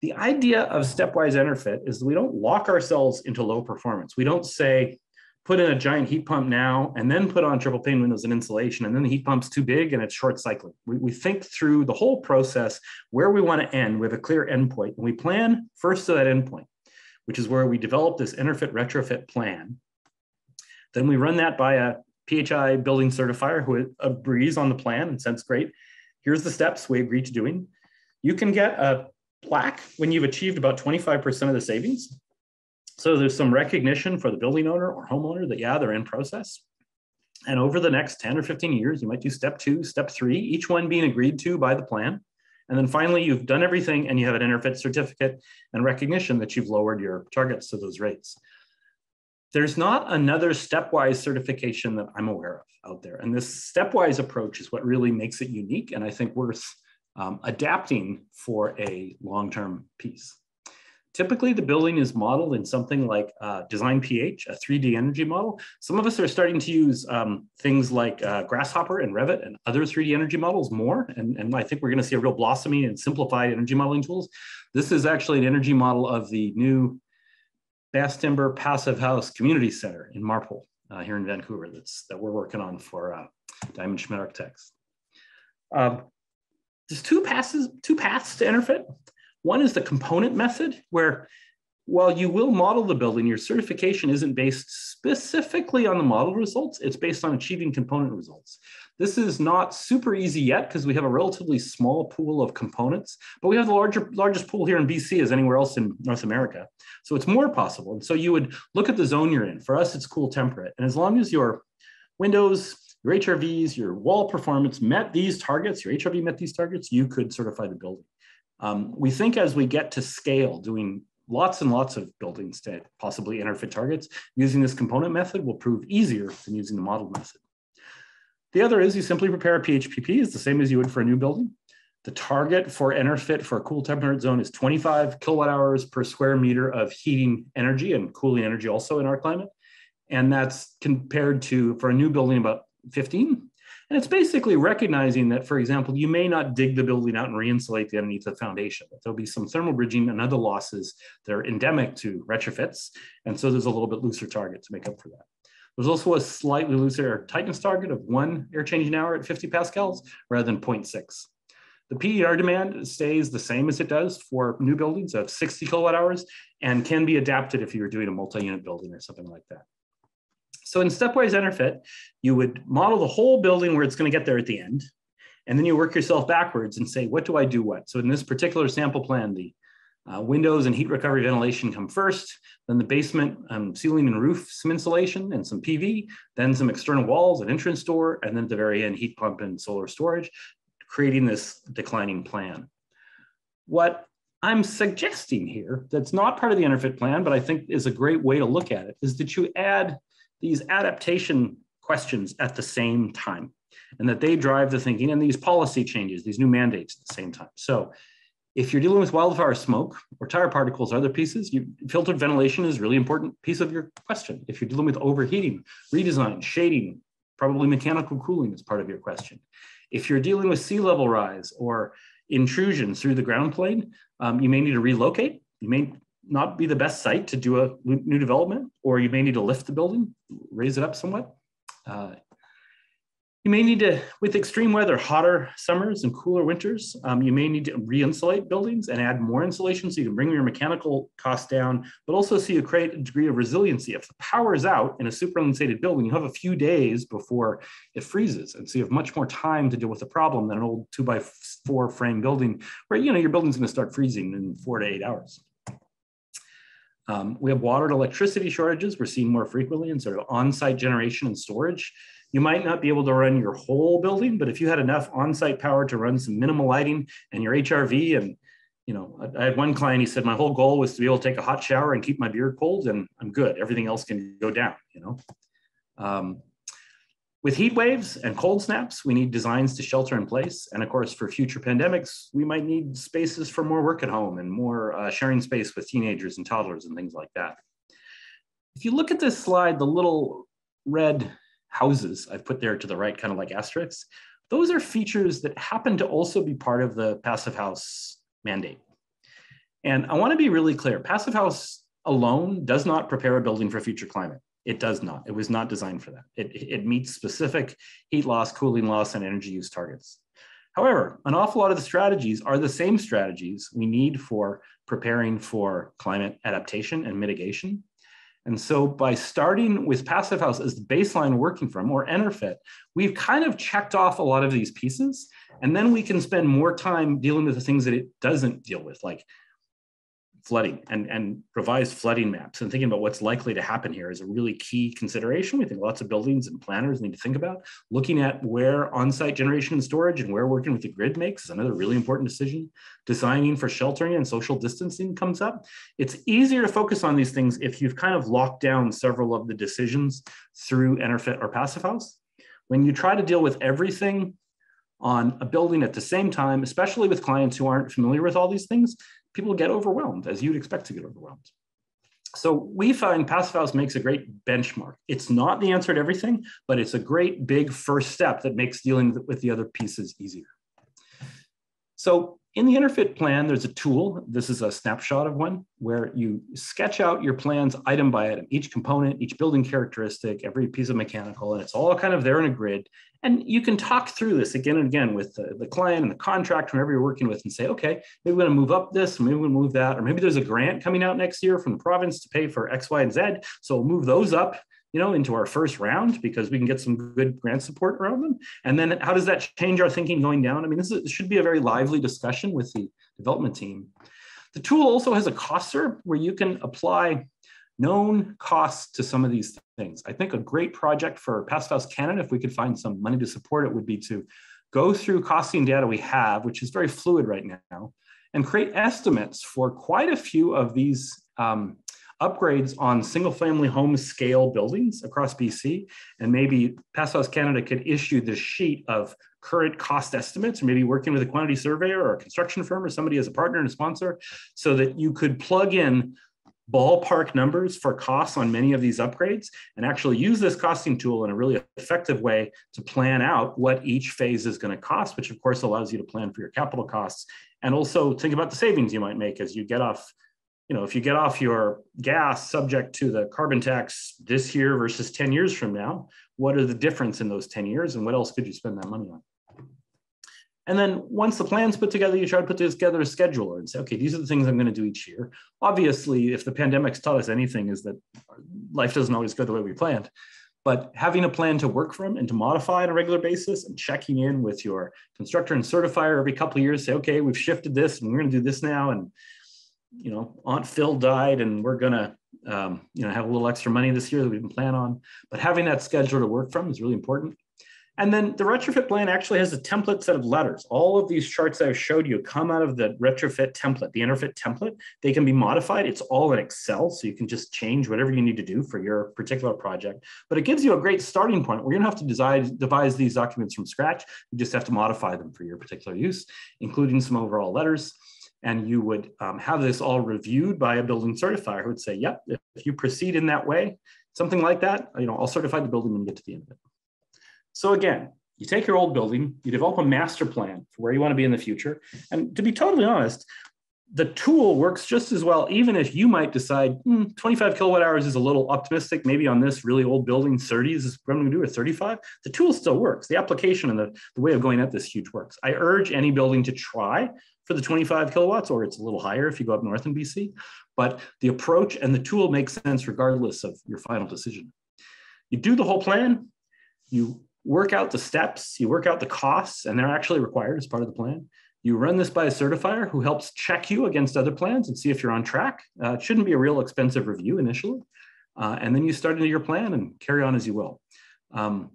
The idea of stepwise EnerPHit is that we don't lock ourselves into low performance. We don't say, put in a giant heat pump now and then put on triple pane windows and insulation, and then the heat pump's too big and it's short cycling. We, we think through the whole process where we want to end with a clear endpoint, and we plan first to that endpoint, which is where we develop this EnerPHit retrofit plan. Then we run that by a P H I building certifier who agrees on the plan and says, great, here's the steps we agreed to doing. You can get a plaque when you've achieved about twenty-five percent of the savings. So there's some recognition for the building owner or homeowner that, yeah, they're in process. And over the next ten or fifteen years, you might do step two, step three, each one being agreed to by the plan. And then finally, you've done everything and you have an EnerPHit certificate and recognition that you've lowered your targets to those rates. There's not another stepwise certification that I'm aware of out there. And this stepwise approach is what really makes it unique and I think worth Um, adapting for a long-term piece. Typically, the building is modeled in something like uh, Design P H, a three D energy model. Some of us are starting to use um, things like uh, Grasshopper and Revit and other three D energy models more. And, and I think we're going to see a real blossoming and simplified energy modeling tools. This is actually an energy model of the new Bass Timber Passive House Community Center in Marple uh, here in Vancouver that's, that we're working on for uh, Diamond Schmidt Architects. Um, There's two passes, two paths to EnerPHit. One is the component method, where while you will model the building, your certification isn't based specifically on the model results, it's based on achieving component results. This is not super easy yet because we have a relatively small pool of components, but we have the larger, largest pool here in B C as anywhere else in North America. So it's more possible. And so you would look at the zone you're in. For us, it's cool temperate. And as long as your windows, your H R Vs, your wall performance met these targets, your H R V met these targets, you could certify the building. Um, we think as we get to scale, doing lots and lots of buildings to possibly EnerPHit targets, using this component method will prove easier than using the model method. The other is you simply prepare a P H P P, it's the same as you would for a new building. The target for EnerPHit for a cool temperate zone is twenty-five kilowatt hours per square meter of heating energy and cooling energy also in our climate. And that's compared to, for a new building, about fifteen. And it's basically recognizing that, for example, you may not dig the building out and re-insulate the underneath the foundation. There'll be some thermal bridging and other losses that are endemic to retrofits. And so there's a little bit looser target to make up for that. There's also a slightly looser air tightness target of one air change an hour at fifty pascals rather than zero point six. The P D R demand stays the same as it does for new buildings of sixty kilowatt hours and can be adapted if you're doing a multi-unit building or something like that. So in stepwise EnerPHit, you would model the whole building where it's going to get there at the end, and then you work yourself backwards and say, what do I do what? So in this particular sample plan, the uh, windows and heat recovery ventilation come first, then the basement, um, ceiling and roof, some insulation and some P V, then some external walls, an entrance door, and then at the very end, heat pump and solar storage, creating this declining plan. What I'm suggesting here, that's not part of the EnerPHit plan, but I think is a great way to look at it, is that you add these adaptation questions at the same time, and that they drive the thinking and these policy changes, these new mandates at the same time. So if you're dealing with wildfire smoke or tire particles or other pieces, you, filtered ventilation is a really important piece of your question. If you're dealing with overheating, redesign, shading, probably mechanical cooling is part of your question. If you're dealing with sea level rise or intrusions through the ground plane, um, you may need to relocate. You may not be the best site to do a new development, or you may need to lift the building, raise it up somewhat. Uh, You may need to, with extreme weather, hotter summers and cooler winters, um, you may need to re-insulate buildings and add more insulation so you can bring your mechanical costs down, but also so you create a degree of resiliency. If the power's out in a superinsulted building, you have a few days before it freezes, and so you have much more time to deal with the problem than an old two by four frame building where, you know, your building's gonna start freezing in four to eight hours. Um, we have water and electricity shortages we're seeing more frequently, and sort of on-site generation and storage. You might not be able to run your whole building, but if you had enough on-site power to run some minimal lighting and your H R V, and, you know, I had one client, he said, my whole goal was to be able to take a hot shower and keep my beard cold, and I'm good. Everything else can go down, you know. Um, with heat waves and cold snaps, we need designs to shelter in place. And of course, for future pandemics, we might need spaces for more work at home and more uh, sharing space with teenagers and toddlers and things like that. If you look at this slide, the little red houses I've put there to the right, kind of like asterisks, those are features that happen to also be part of the Passive House mandate. And I want to be really clear, Passive House alone does not prepare a building for future climate. It does not. It was not designed for that. It, it meets specific heat loss, cooling loss, and energy use targets. However, an awful lot of the strategies are the same strategies we need for preparing for climate adaptation and mitigation. And so by starting with Passive House as the baseline working from, or EnerPHit, we've kind of checked off a lot of these pieces, and then we can spend more time dealing with the things that it doesn't deal with, like flooding and, and revised flooding maps, and thinking about what's likely to happen here is a really key consideration. We think lots of buildings and planners need to think about. Looking at where on-site generation and storage and where working with the grid makes is another really important decision. Designing for sheltering and social distancing comes up. It's easier to focus on these things if you've kind of locked down several of the decisions through EnerPHit or Passive House. When you try to deal with everything on a building at the same time, especially with clients who aren't familiar with all these things, people get overwhelmed, as you'd expect to get overwhelmed. So we find Passive House makes a great benchmark. It's not the answer to everything, but it's a great big first step that makes dealing with the other pieces easier. So in the EnerPHit plan, there's a tool. This is a snapshot of one where you sketch out your plans item by item, each component, each building characteristic, every piece of mechanical, and it's all kind of there in a grid. And you can talk through this again and again with the, the client and the contract, whoever you're working with, and say, okay, maybe we're going to move up this, maybe we're going to move that, or maybe there's a grant coming out next year from the province to pay for X, Y, and Z. So we'll move those up, you know, into our first round because we can get some good grant support around them. And then how does that change our thinking going down? I mean, this is, should be a very lively discussion with the development team. The tool also has a cost serb where you can apply known costs to some of these things. I think a great project for Passive House Canada, if we could find some money to support it, would be to go through costing data we have, which is very fluid right now, and create estimates for quite a few of these um, upgrades on single-family home scale buildings across B C, and maybe Passive House Canada could issue this sheet of current cost estimates, or maybe working with a quantity surveyor or a construction firm or somebody as a partner and a sponsor, so that you could plug in ballpark numbers for costs on many of these upgrades and actually use this costing tool in a really effective way to plan out what each phase is going to cost, which of course allows you to plan for your capital costs, and also think about the savings you might make as you get off You know, if you get off your gas subject to the carbon tax this year versus ten years from now, what are the difference in those ten years, and what else could you spend that money on? And then once the plan's put together, you try to put together a scheduler and say, okay, these are the things I'm going to do each year. Obviously, if the pandemic's taught us anything, is that life doesn't always go the way we planned. But having a plan to work from and to modify on a regular basis and checking in with your constructor and certifier every couple of years, say, okay, we've shifted this and we're going to do this now. And, you know, Aunt Phil died and we're going to, um, you know, have a little extra money this year that we didn't plan on. But having that scheduler to work from is really important. And then the retrofit plan actually has a template set of letters. All of these charts I've showed you come out of the retrofit template, the EnerPHit template. They can be modified. It's all in Excel, so you can just change whatever you need to do for your particular project. But it gives you a great starting point where you don't have to decide, devise these documents from scratch. You just have to modify them for your particular use, including some overall letters. And you would um, have this all reviewed by a building certifier who would say, yep, if you proceed in that way, something like that, you know, I'll certify the building when you get to the end of it. So again, you take your old building, you develop a master plan for where you want to be in the future. And to be totally honest, the tool works just as well, even if you might decide hmm, twenty-five kilowatt hours is a little optimistic, maybe on this really old building, thirties is what I'm going to do, or thirty-five. The tool still works. The application and the, the way of going at this huge works. I urge any building to try for the twenty-five kilowatts, or it's a little higher if you go up north in B C. But the approach and the tool makes sense regardless of your final decision. You do the whole plan, you work out the steps, you work out the costs, and they're actually required as part of the plan. You run this by a certifier who helps check you against other plans and see if you're on track. Uh, it shouldn't be a real expensive review initially. Uh, and then you start into your plan and carry on as you will. Um,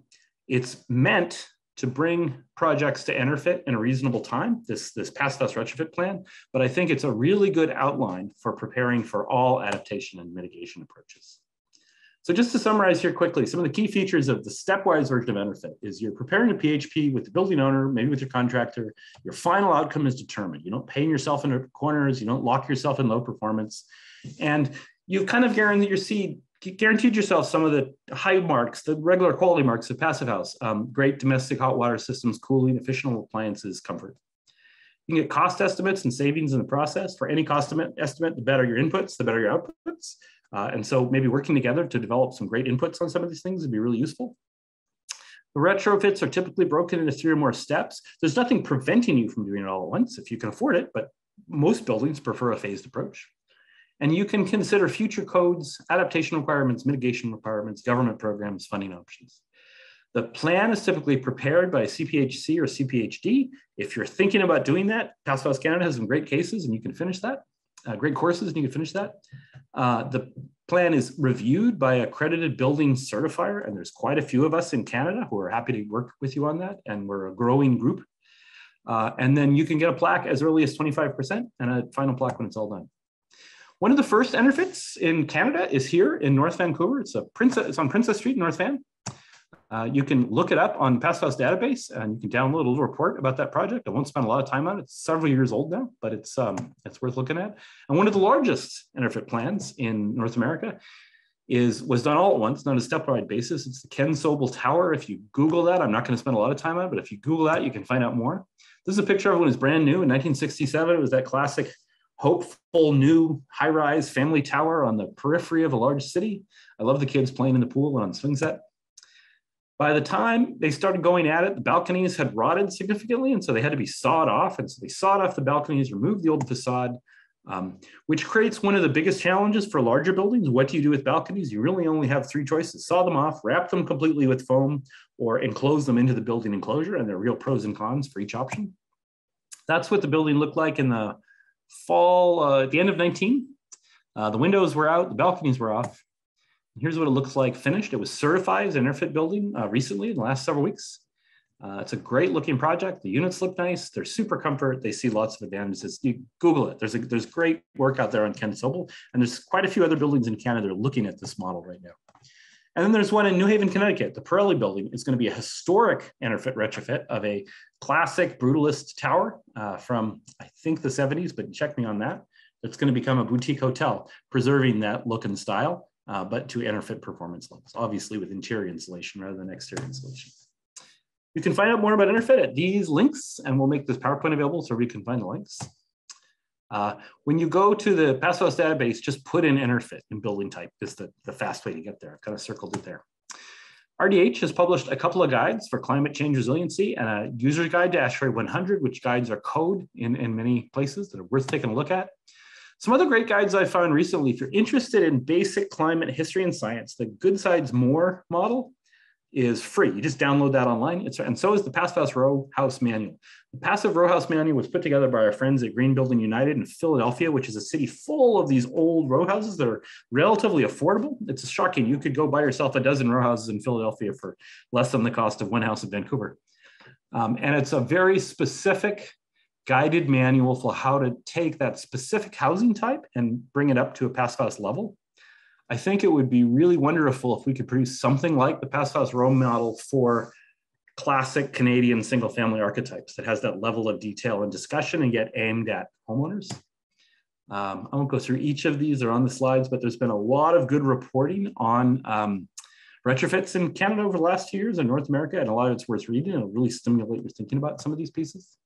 it's meant to bring projects to EnerPHit in a reasonable time, this, this Passive House retrofit plan, but I think it's a really good outline for preparing for all adaptation and mitigation approaches. So just to summarize here quickly, some of the key features of the stepwise version of EnerPHit is you're preparing a P H P with the building owner, maybe with your contractor. Your final outcome is determined. You don't paint yourself into corners. You don't lock yourself in low performance. And you've kind of guaranteed, your seed, guaranteed yourself some of the high marks, the regular quality marks of Passive House, um, great domestic hot water systems, cooling, efficient appliances, comfort. You can get cost estimates and savings in the process. For any cost estimate, the better your inputs, the better your outputs. Uh, and so maybe working together to develop some great inputs on some of these things would be really useful. The retrofits are typically broken into three or more steps. There's nothing preventing you from doing it all at once if you can afford it, but most buildings prefer a phased approach. And you can consider future codes, adaptation requirements, mitigation requirements, government programs, funding options. The plan is typically prepared by a C P H C or C P H D. If you're thinking about doing that, Passive House Canada has some great cases and you can finish that. Uh, great courses, and you can finish that. Uh, the plan is reviewed by an accredited building certifier, and there's quite a few of us in Canada who are happy to work with you on that, and we're a growing group. Uh, and then you can get a plaque as early as twenty-five percent and a final plaque when it's all done. One of the first EnerPHits in Canada is here in North Vancouver. It's, a princess, it's on Princess Street in North Van. Uh, you can look it up on Passive House database and you can download a little report about that project. I won't spend a lot of time on it. It's several years old now, but it's, um, it's worth looking at. And one of the largest EnerPHit plans in North America is was done all at once, not on a stepwise basis. It's the Ken Sobel Tower. If you Google that, I'm not going to spend a lot of time on it, but if you Google that, you can find out more. This is a picture of when it was brand new in nineteen sixty-seven. It was that classic hopeful new high-rise family tower on the periphery of a large city. I love the kids playing in the pool and on swing set. By the time they started going at it, the balconies had rotted significantly, and so they had to be sawed off. And so they sawed off the balconies, removed the old facade, um, which creates one of the biggest challenges for larger buildings. What do you do with balconies? You really only have three choices: saw them off, wrap them completely with foam, or enclose them into the building enclosure. And there are real pros and cons for each option. That's what the building looked like in the fall, uh, at the end of nineteen. Uh, the windows were out, the balconies were off. Here's what it looks like finished. It was certified as an EnerPHit building uh, recently in the last several weeks. Uh, it's a great looking project. The units look nice. They're super comfort. They see lots of advantages. You Google it. There's, a, there's great work out there on Ken Sobel. And there's quite a few other buildings in Canada that are looking at this model right now. And then there's one in New Haven, Connecticut. The Pirelli building is going to be a historic EnerPHit retrofit of a classic brutalist tower uh, from, I think, the seventies, but check me on that. It's going to become a boutique hotel, preserving that look and style. Uh, but to EnerPHit performance levels, obviously with interior insulation rather than exterior insulation. You can find out more about EnerPHit at these links, and we'll make this PowerPoint available so we can find the links. Uh, when you go to the Passive House database, just put in EnerPHit in building type is the, the fast way to get there. I've kind of circled it there. R D H has published a couple of guides for climate change resiliency and a user guide to ASHRAE one hundred, which guides are code in, in many places that are worth taking a look at. Some other great guides I found recently, if you're interested in basic climate history and science, the Goodsides Moore model is free. You just download that online. It's, and so is the Passive House Row House Manual. The Passive Row House Manual was put together by our friends at Green Building United in Philadelphia, which is a city full of these old row houses that are relatively affordable. It's shocking. You could go buy yourself a dozen row houses in Philadelphia for less than the cost of one house in Vancouver. Um, and it's a very specific guided manual for how to take that specific housing type and bring it up to a Passive House level. I think it would be really wonderful if we could produce something like the Passive House Row model for classic Canadian single family archetypes that has that level of detail and discussion and yet aimed at homeowners. Um, I won't go through each of these, they're on the slides, but there's been a lot of good reporting on um, retrofits in Canada over the last few years in North America, and a lot of it's worth reading. It'll really stimulate your thinking about some of these pieces.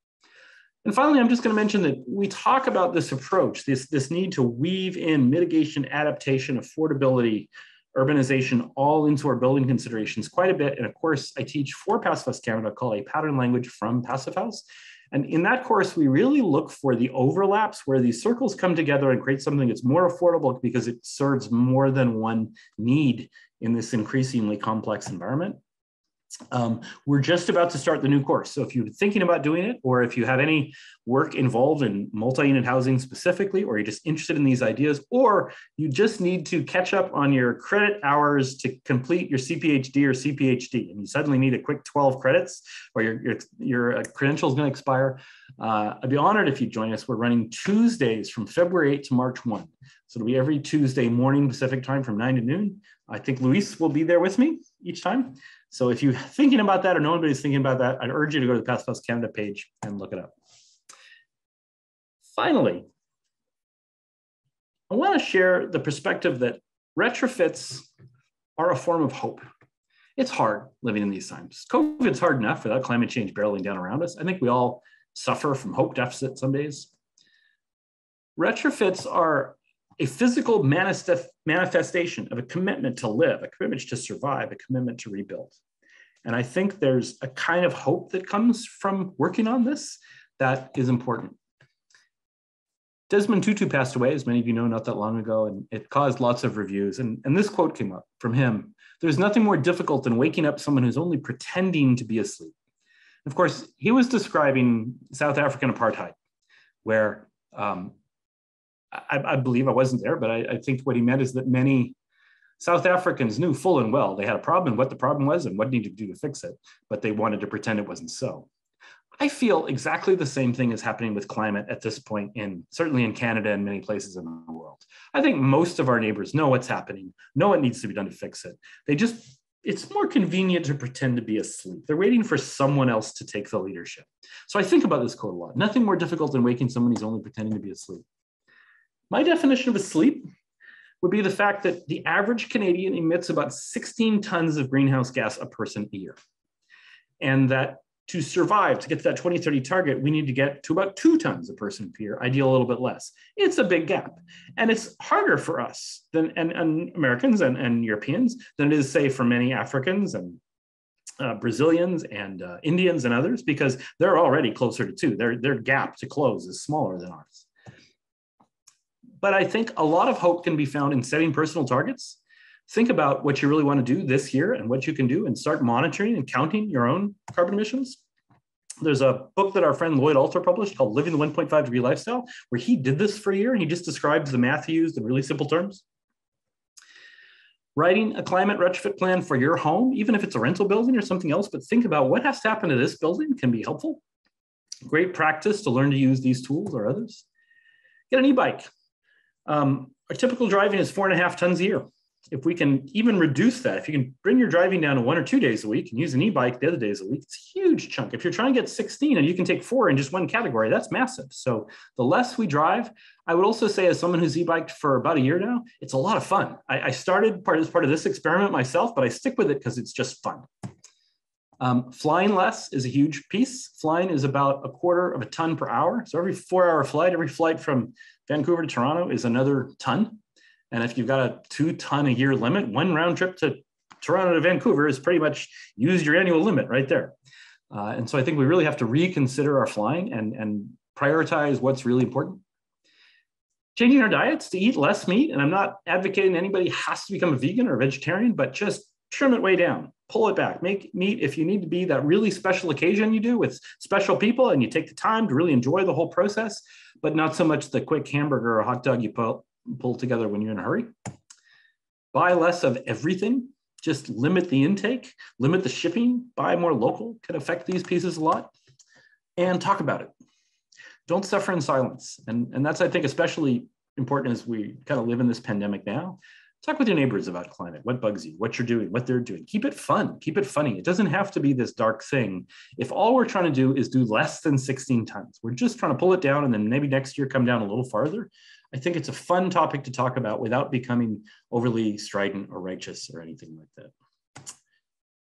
And finally, I'm just going to mention that we talk about this approach, this, this need to weave in mitigation, adaptation, affordability, urbanization, all into our building considerations quite a bit. And of course, I teach for Passive House Canada called A Pattern Language from Passive House. And in that course, we really look for the overlaps where these circles come together and create something that's more affordable because it serves more than one need in this increasingly complex environment. Um, we're just about to start the new course. So if you're thinking about doing it, or if you have any work involved in multi-unit housing specifically, or you're just interested in these ideas, or you just need to catch up on your credit hours to complete your C P H D or C P H D, and you suddenly need a quick twelve credits, or your, your, your credential is going to expire, uh, I'd be honored if you join us. We're running Tuesdays from February eighth to March first. So it'll be every Tuesday morning Pacific time from nine to noon. I think Luis will be there with me each time. So if you're thinking about that or know anybody's thinking about that, I'd urge you to go to the Passive House Canada page and look it up. Finally, I want to share the perspective that retrofits are a form of hope. It's hard living in these times. COVID's hard enough without climate change barreling down around us. I think we all suffer from hope deficit some days. Retrofits are a physical manifest, manifestation of a commitment to live, a commitment to survive, a commitment to rebuild. And I think there's a kind of hope that comes from working on this that is important. Desmond Tutu passed away, as many of you know, not that long ago, and it caused lots of reviews. And, and this quote came up from him: "There's nothing more difficult than waking up someone who's only pretending to be asleep." Of course, he was describing South African apartheid, where um, I, I believe I wasn't there, but I, I think what he meant is that many South Africans knew full and well they had a problem and what the problem was and what needed to do to fix it, but they wanted to pretend it wasn't so. I feel exactly the same thing is happening with climate at this point, in certainly in Canada and many places in the world. I think most of our neighbors know what's happening, know what needs to be done to fix it. They just, it's more convenient to pretend to be asleep. They're waiting for someone else to take the leadership. So I think about this quote a lot. Nothing more difficult than waking someone who's only pretending to be asleep. My definition of asleep would be the fact that the average Canadian emits about sixteen tons of greenhouse gas a person a year. And that to survive, to get to that twenty thirty target, we need to get to about two tons a person per year, ideally a little bit less. It's a big gap. And it's harder for us than and, and Americans and, and Europeans than it is, say, for many Africans and Uh, Brazilians and uh, Indians and others, because they're already closer to two. Their, their gap to close is smaller than ours. But I think a lot of hope can be found in setting personal targets. Think about what you really want to do this year and what you can do, and start monitoring and counting your own carbon emissions. There's a book that our friend Lloyd Alter published called Living the one point five degree Lifestyle, where he did this for a year and he just describes the math he used in really simple terms. Writing a climate retrofit plan for your home, even if it's a rental building or something else, but think about what has to happen to this building can be helpful. Great practice to learn to use these tools or others. Get an e-bike. Um, our typical driving is four and a half tons a year. If we can even reduce that, if you can bring your driving down to one or two days a week and use an e-bike the other days a week, it's a huge chunk. If you're trying to get sixteen and you can take four in just one category, that's massive. So the less we drive, I would also say, as someone who's e-biked for about a year now, it's a lot of fun. I, I started part as part of this experiment myself, but I stick with it because it's just fun. Um, flying less is a huge piece. Flying is about a quarter of a ton per hour. So every four hour flight, every flight from Vancouver to Toronto is another ton. And if you've got a two ton a year limit, one round trip to Toronto to Vancouver is pretty much used your annual limit right there. Uh, and so I think we really have to reconsider our flying and, and prioritize what's really important. Changing our diets to eat less meat. And I'm not advocating anybody has to become a vegan or a vegetarian, but just trim it way down, pull it back, make meat if you need to be that really special occasion you do with special people and you take the time to really enjoy the whole process, but not so much the quick hamburger or hot dog you pull, pull together when you're in a hurry. Buy less of everything. Just limit the intake, limit the shipping, buy more local, can affect these pieces a lot, and talk about it. Don't suffer in silence. And, and that's, I think, especially important as we kind of live in this pandemic now. Talk with your neighbors about climate, what bugs you, what you're doing, what they're doing. Keep it fun, keep it funny. It doesn't have to be this dark thing. If all we're trying to do is do less than sixteen tons, we're just trying to pull it down and then maybe next year come down a little farther. I think it's a fun topic to talk about without becoming overly strident or righteous or anything like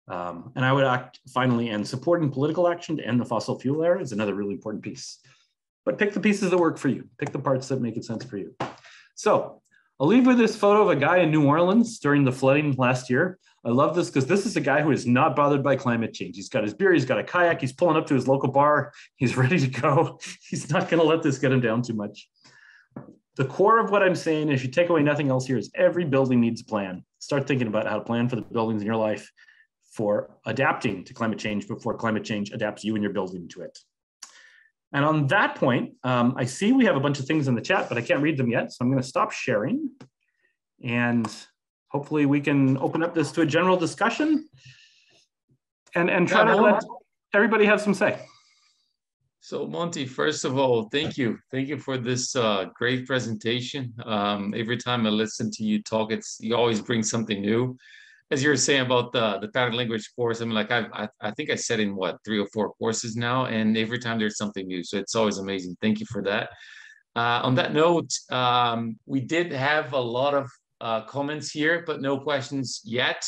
that. Um, and I would act finally end supporting political action to end the fossil fuel era is another really important piece. But pick the pieces that work for you. Pick the parts that make it sense for you. So I'll leave with this photo of a guy in New Orleans during the flooding last year. I love this because this is a guy who is not bothered by climate change. He's got his beer, he's got a kayak, he's pulling up to his local bar. He's ready to go. He's not gonna let this get him down too much. The core of what I'm saying is, you take away nothing else here, is every building needs a plan. Start thinking about how to plan for the buildings in your life for adapting to climate change before climate change adapts you and your building to it. And on that point, um, I see we have a bunch of things in the chat, but I can't read them yet. So I'm going to stop sharing and hopefully we can open up this to a general discussion and, and try yeah, to let everybody have some say. So Monte, first of all, thank you. Thank you for this uh, great presentation. Um, every time I listen to you talk, it's you always bring something new. As you were saying about the, the pattern language course, I mean, like I've, I I think I said in what, three or four courses now, and every time there's something new. So it's always amazing. Thank you for that. Uh, on that note, um, we did have a lot of uh, comments here, but no questions yet.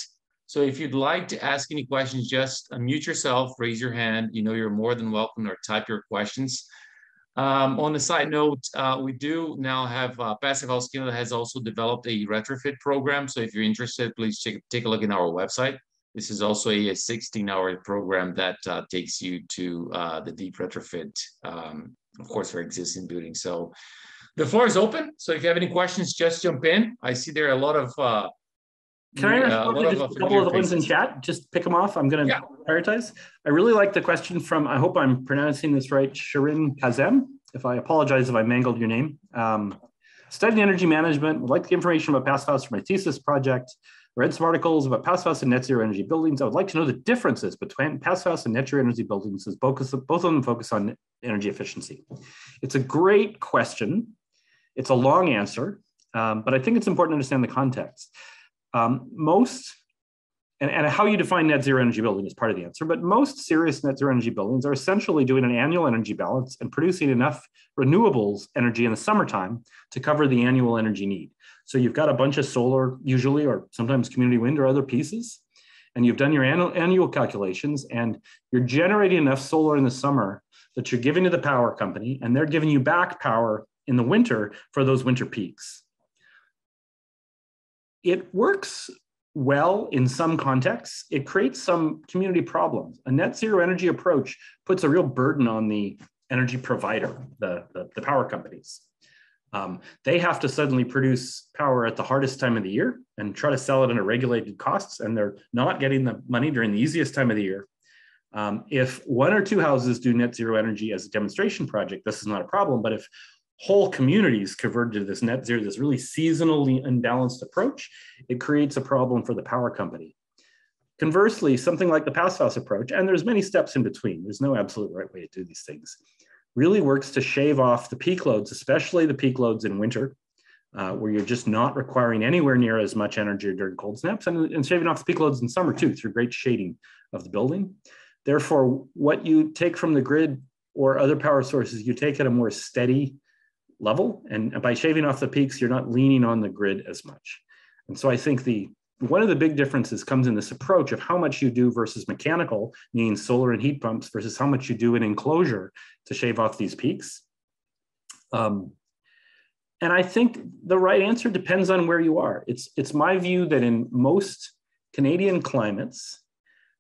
So if you'd like to ask any questions, just unmute yourself, raise your hand. You know, you're more than welcome, or type your questions. Um, on a side note, uh, we do now have uh, Passive House Canada has also developed a retrofit program. So if you're interested, please check, take a look in our website. This is also a sixteen hour program that uh, takes you to uh, the deep retrofit, um, of course, for existing buildings. So the floor is open. So if you have any questions, just jump in. I see there are a lot of... Uh, Can I yeah, respond to just a couple of the ones in chat? Just pick them off. I'm going to yeah. prioritize. I really like the question from, I hope I'm pronouncing this right, Shirin Kazem. If I apologize if I mangled your name. Um, studied energy management, would like the information about Passive House for my thesis project. Read some articles about Passive House and net zero energy buildings. I would like to know the differences between Passive House and net zero energy buildings, as both of, both of them focus on energy efficiency. It's a great question. It's a long answer, um, but I think it's important to understand the context. Um, most, and, and how you define net zero energy building is part of the answer, but most serious net zero energy buildings are essentially doing an annual energy balance and producing enough renewables energy in the summertime to cover the annual energy need. So you've got a bunch of solar usually, or sometimes community wind or other pieces, and you've done your annual, annual calculations and you're generating enough solar in the summer that you're giving to the power company and they're giving you back power in the winter for those winter peaks. It works well in some contexts. It creates some community problems. A net zero energy approach puts a real burden on the energy provider, the, the, the power companies. Um, they have to suddenly produce power at the hardest time of the year and try to sell it at a regulated costs, and they're not getting the money during the easiest time of the year. Um, if one or two houses do net zero energy as a demonstration project, this is not a problem, but if whole communities converted to this net zero, this really seasonally unbalanced approach, it creates a problem for the power company. Conversely, something like the Passive House approach, and there's many steps in between, there's no absolute right way to do these things, really works to shave off the peak loads, especially the peak loads in winter, uh, where you're just not requiring anywhere near as much energy during cold snaps, and, and shaving off the peak loads in summer too, through great shading of the building. Therefore, what you take from the grid or other power sources, you take at a more steady level, and by shaving off the peaks, you're not leaning on the grid as much. And so I think the one of the big differences comes in this approach of how much you do versus mechanical, meaning solar and heat pumps, versus how much you do in enclosure to shave off these peaks. Um, and I think the right answer depends on where you are. It's, it's my view that in most Canadian climates,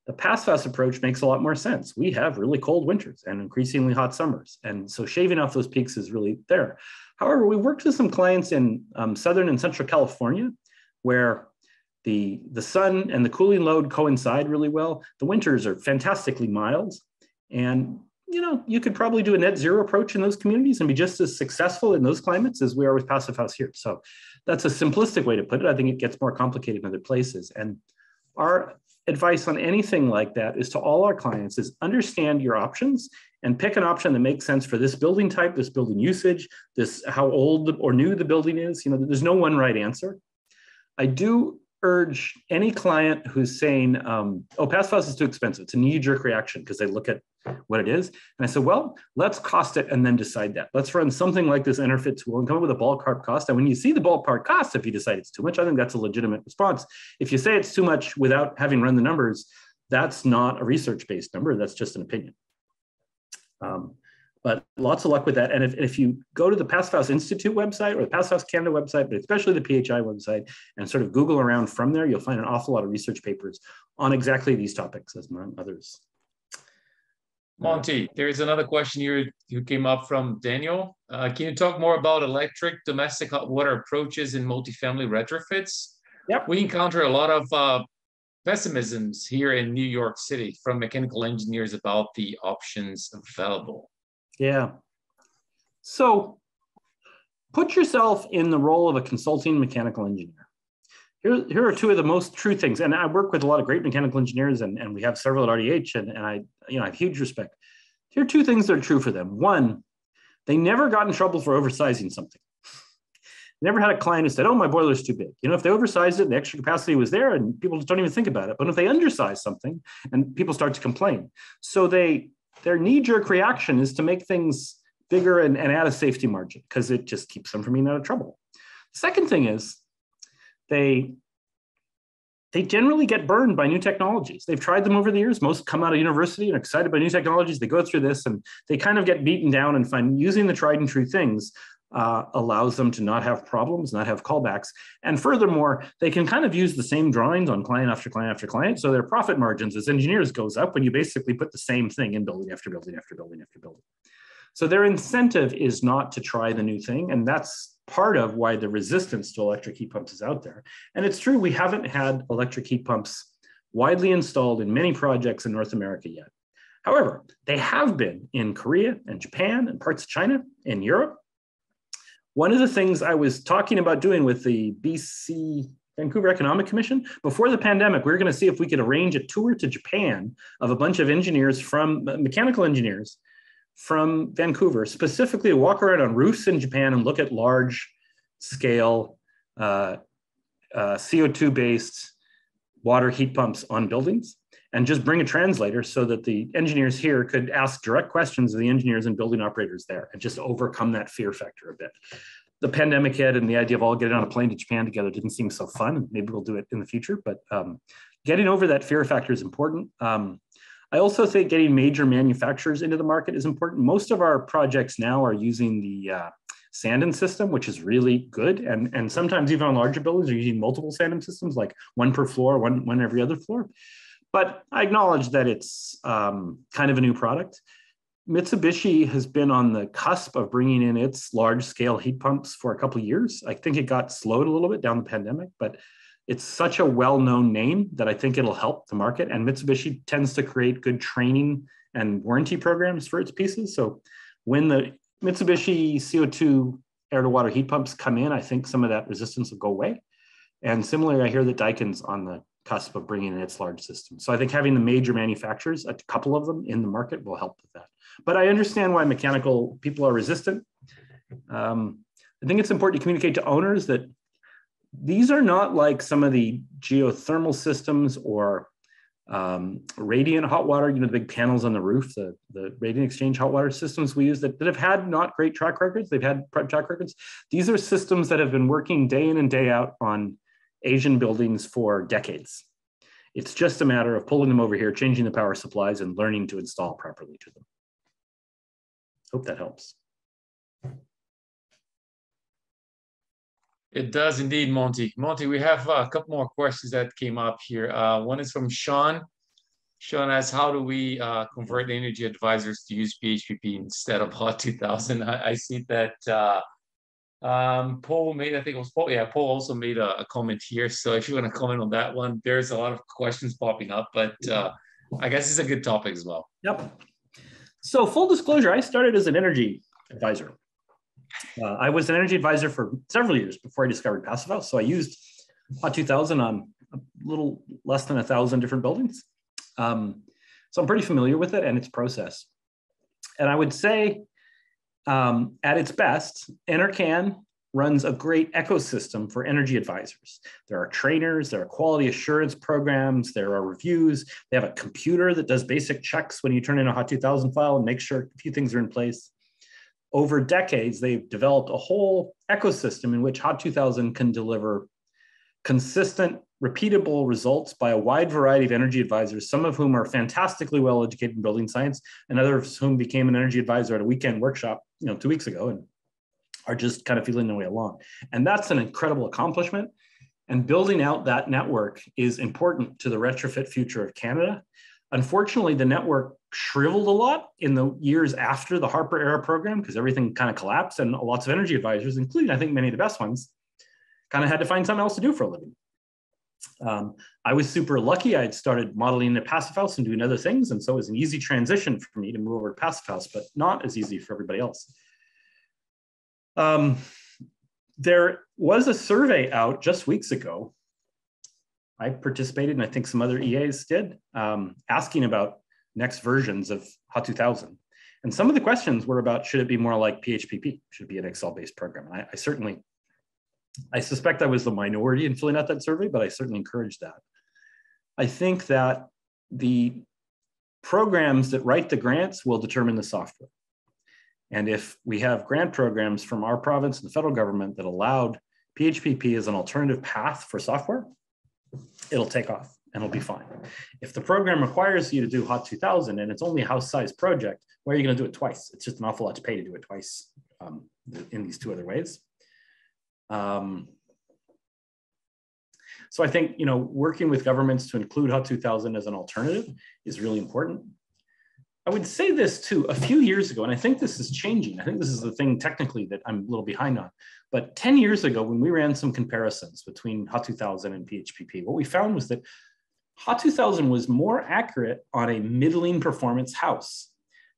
the pass-fast approach makes a lot more sense. We have really cold winters and increasingly hot summers. And so shaving off those peaks is really there. However, we worked with some clients in um, Southern and Central California, where the, the sun and the cooling load coincide really well. The winters are fantastically mild. And you know, you could probably do a net zero approach in those communities and be just as successful in those climates as we are with Passive House here. So that's a simplistic way to put it. I think it gets more complicated in other places. And our advice on anything like that is to all our clients is understand your options and pick an option that makes sense for this building type, this building usage, this how old or new the building is. You know, there's no one right answer. I do urge any client who's saying, um, oh, Passive House is too expensive. It's a knee-jerk reaction because they look at what it is. And I said, well, let's cost it and then decide that. Let's run something like this EnerPHit tool and come up with a ballpark cost. And when you see the ballpark cost, if you decide it's too much, I think that's a legitimate response. If you say it's too much without having run the numbers, that's not a research-based number. That's just an opinion. Um, but lots of luck with that. And if, if you go to the Passive House Institute website or the Passive House Canada website, but especially the P H I website, and sort of Google around from there, you'll find an awful lot of research papers on exactly these topics, as among others. Monte, there is another question here who came up from Daniel. Uh, can you talk more about electric domestic hot water approaches in multifamily retrofits? Yep. We encounter a lot of uh, pessimisms here in New York City from mechanical engineers about the options available. Yeah. So put yourself in the role of a consulting mechanical engineer. Here, here are two of the most true things. And I work with a lot of great mechanical engineers, and, and we have several at R D H, and, and I, you know, I have huge respect. Here are two things that are true for them. One, they never got in trouble for oversizing something. Never had a client who said, oh, my boiler's too big. You know, if they oversized it, the extra capacity was there, and people just don't even think about it. But if they undersize something, and people start to complain. So they their knee-jerk reaction is to make things bigger and, and add a safety margin, because it just keeps them from being out of trouble. Second thing is, They, they generally get burned by new technologies. They've tried them over the years. Most come out of university and are excited by new technologies. They go through this and they kind of get beaten down and find using the tried and true things uh, allows them to not have problems, not have callbacks. And furthermore, they can kind of use the same drawings on client after client after client. So their profit margins as engineers goes up when you basically put the same thing in building after building after building after building. So their incentive is not to try the new thing. And that's part of why the resistance to electric heat pumps is out there. And it's true, we haven't had electric heat pumps widely installed in many projects in North America yet. However, they have been in Korea and Japan and parts of China and Europe. One of the things I was talking about doing with the B C, Vancouver Economic Commission, before the pandemic, we were gonna see if we could arrange a tour to Japan of a bunch of engineers from, mechanical engineers, from Vancouver, specifically walk around on roofs in Japan and look at large scale uh, uh, C O two based water heat pumps on buildings, and just bring a translator so that the engineers here could ask direct questions of the engineers and building operators there and just overcome that fear factor a bit. The pandemic hit and the idea of all getting on a plane to Japan together didn't seem so fun. Maybe we'll do it in the future, but um, getting over that fear factor is important. Um, I also think getting major manufacturers into the market is important. Most of our projects now are using the uh, Sanden system, which is really good. And, and sometimes even on larger buildings are using multiple Sanden systems, like one per floor, one, one every other floor. But I acknowledge that it's um, kind of a new product. Mitsubishi has been on the cusp of bringing in its large scale heat pumps for a couple of years. I think it got slowed a little bit down the pandemic, but it's such a well-known name that I think it'll help the market. And Mitsubishi tends to create good training and warranty programs for its pieces. So when the Mitsubishi C O two air-to-water heat pumps come in, I think some of that resistance will go away. And similarly, I hear that Daikin's on the cusp of bringing in its large system. So I think having the major manufacturers, a couple of them in the market, will help with that. But I understand why mechanical people are resistant. Um, I think it's important to communicate to owners that these are not like some of the geothermal systems or um, radiant hot water, you know, the big panels on the roof, the, the radiant exchange hot water systems we use that, that have had not great track records. They've had prep track records. These are systems that have been working day in and day out on Asian buildings for decades. It's just a matter of pulling them over here, changing the power supplies, and learning to install properly to them. Hope that helps. It does indeed, Monty. Monty, we have a couple more questions that came up here. Uh, one is from Sean. Sean asks, how do we uh, convert energy advisors to use P H P P instead of Hot two thousand? I, I see that uh, um, Paul made, I think it was Paul, yeah, Paul also made a, a comment here. So if you want to comment on that one, there's a lot of questions popping up, but uh, I guess it's a good topic as well. Yep. So full disclosure, I started as an energy advisor. Uh, I was an energy advisor for several years before I discovered Passive House. So I used Hot two thousand on a little less than a thousand different buildings. Um, so I'm pretty familiar with it and its process. And I would say um, at its best, EnerCan runs a great ecosystem for energy advisors. There are trainers, there are quality assurance programs, there are reviews. They have a computer that does basic checks when you turn in a Hot two thousand file and make sure a few things are in place. Over decades, they've developed a whole ecosystem in which Hot two thousand can deliver consistent, repeatable results by a wide variety of energy advisors, some of whom are fantastically well-educated in building science, and others whom became an energy advisor at a weekend workshop, you know, two weeks ago, and are just kind of feeling their way along. And that's an incredible accomplishment. And building out that network is important to the retrofit future of Canada. Unfortunately, the network shriveled a lot in the years after the Harper era program because everything kind of collapsed, and lots of energy advisors, including I think many of the best ones, kind of had to find something else to do for a living. Um, I was super lucky. I had started modeling the Passive House and doing other things, and so it was an easy transition for me to move over to Passive House, but not as easy for everybody else. Um, there was a survey out just weeks ago. I participated, and I think some other E As did, um, asking about next versions of Hot two thousand. And some of the questions were about, should it be more like P H P P? Should it be an Excel-based program? And I, I certainly, I suspect I was the minority in filling out that survey, but I certainly encouraged that. I think that the programs that write the grants will determine the software. And if we have grant programs from our province and the federal government that allowed P H P P as an alternative path for software, it'll take off and it'll be fine. If the program requires you to do Hot two thousand and it's only a house-sized project, why are you going to do it twice? It's just an awful lot to pay to do it twice um, in these two other ways. Um, so I think, you know, working with governments to include Hot two thousand as an alternative is really important. I would say this too, a few years ago, and I think this is changing. I think this is the thing technically that I'm a little behind on, but ten years ago when we ran some comparisons between Hot two thousand and P H P P, what we found was that Hot two thousand was more accurate on a middling performance house.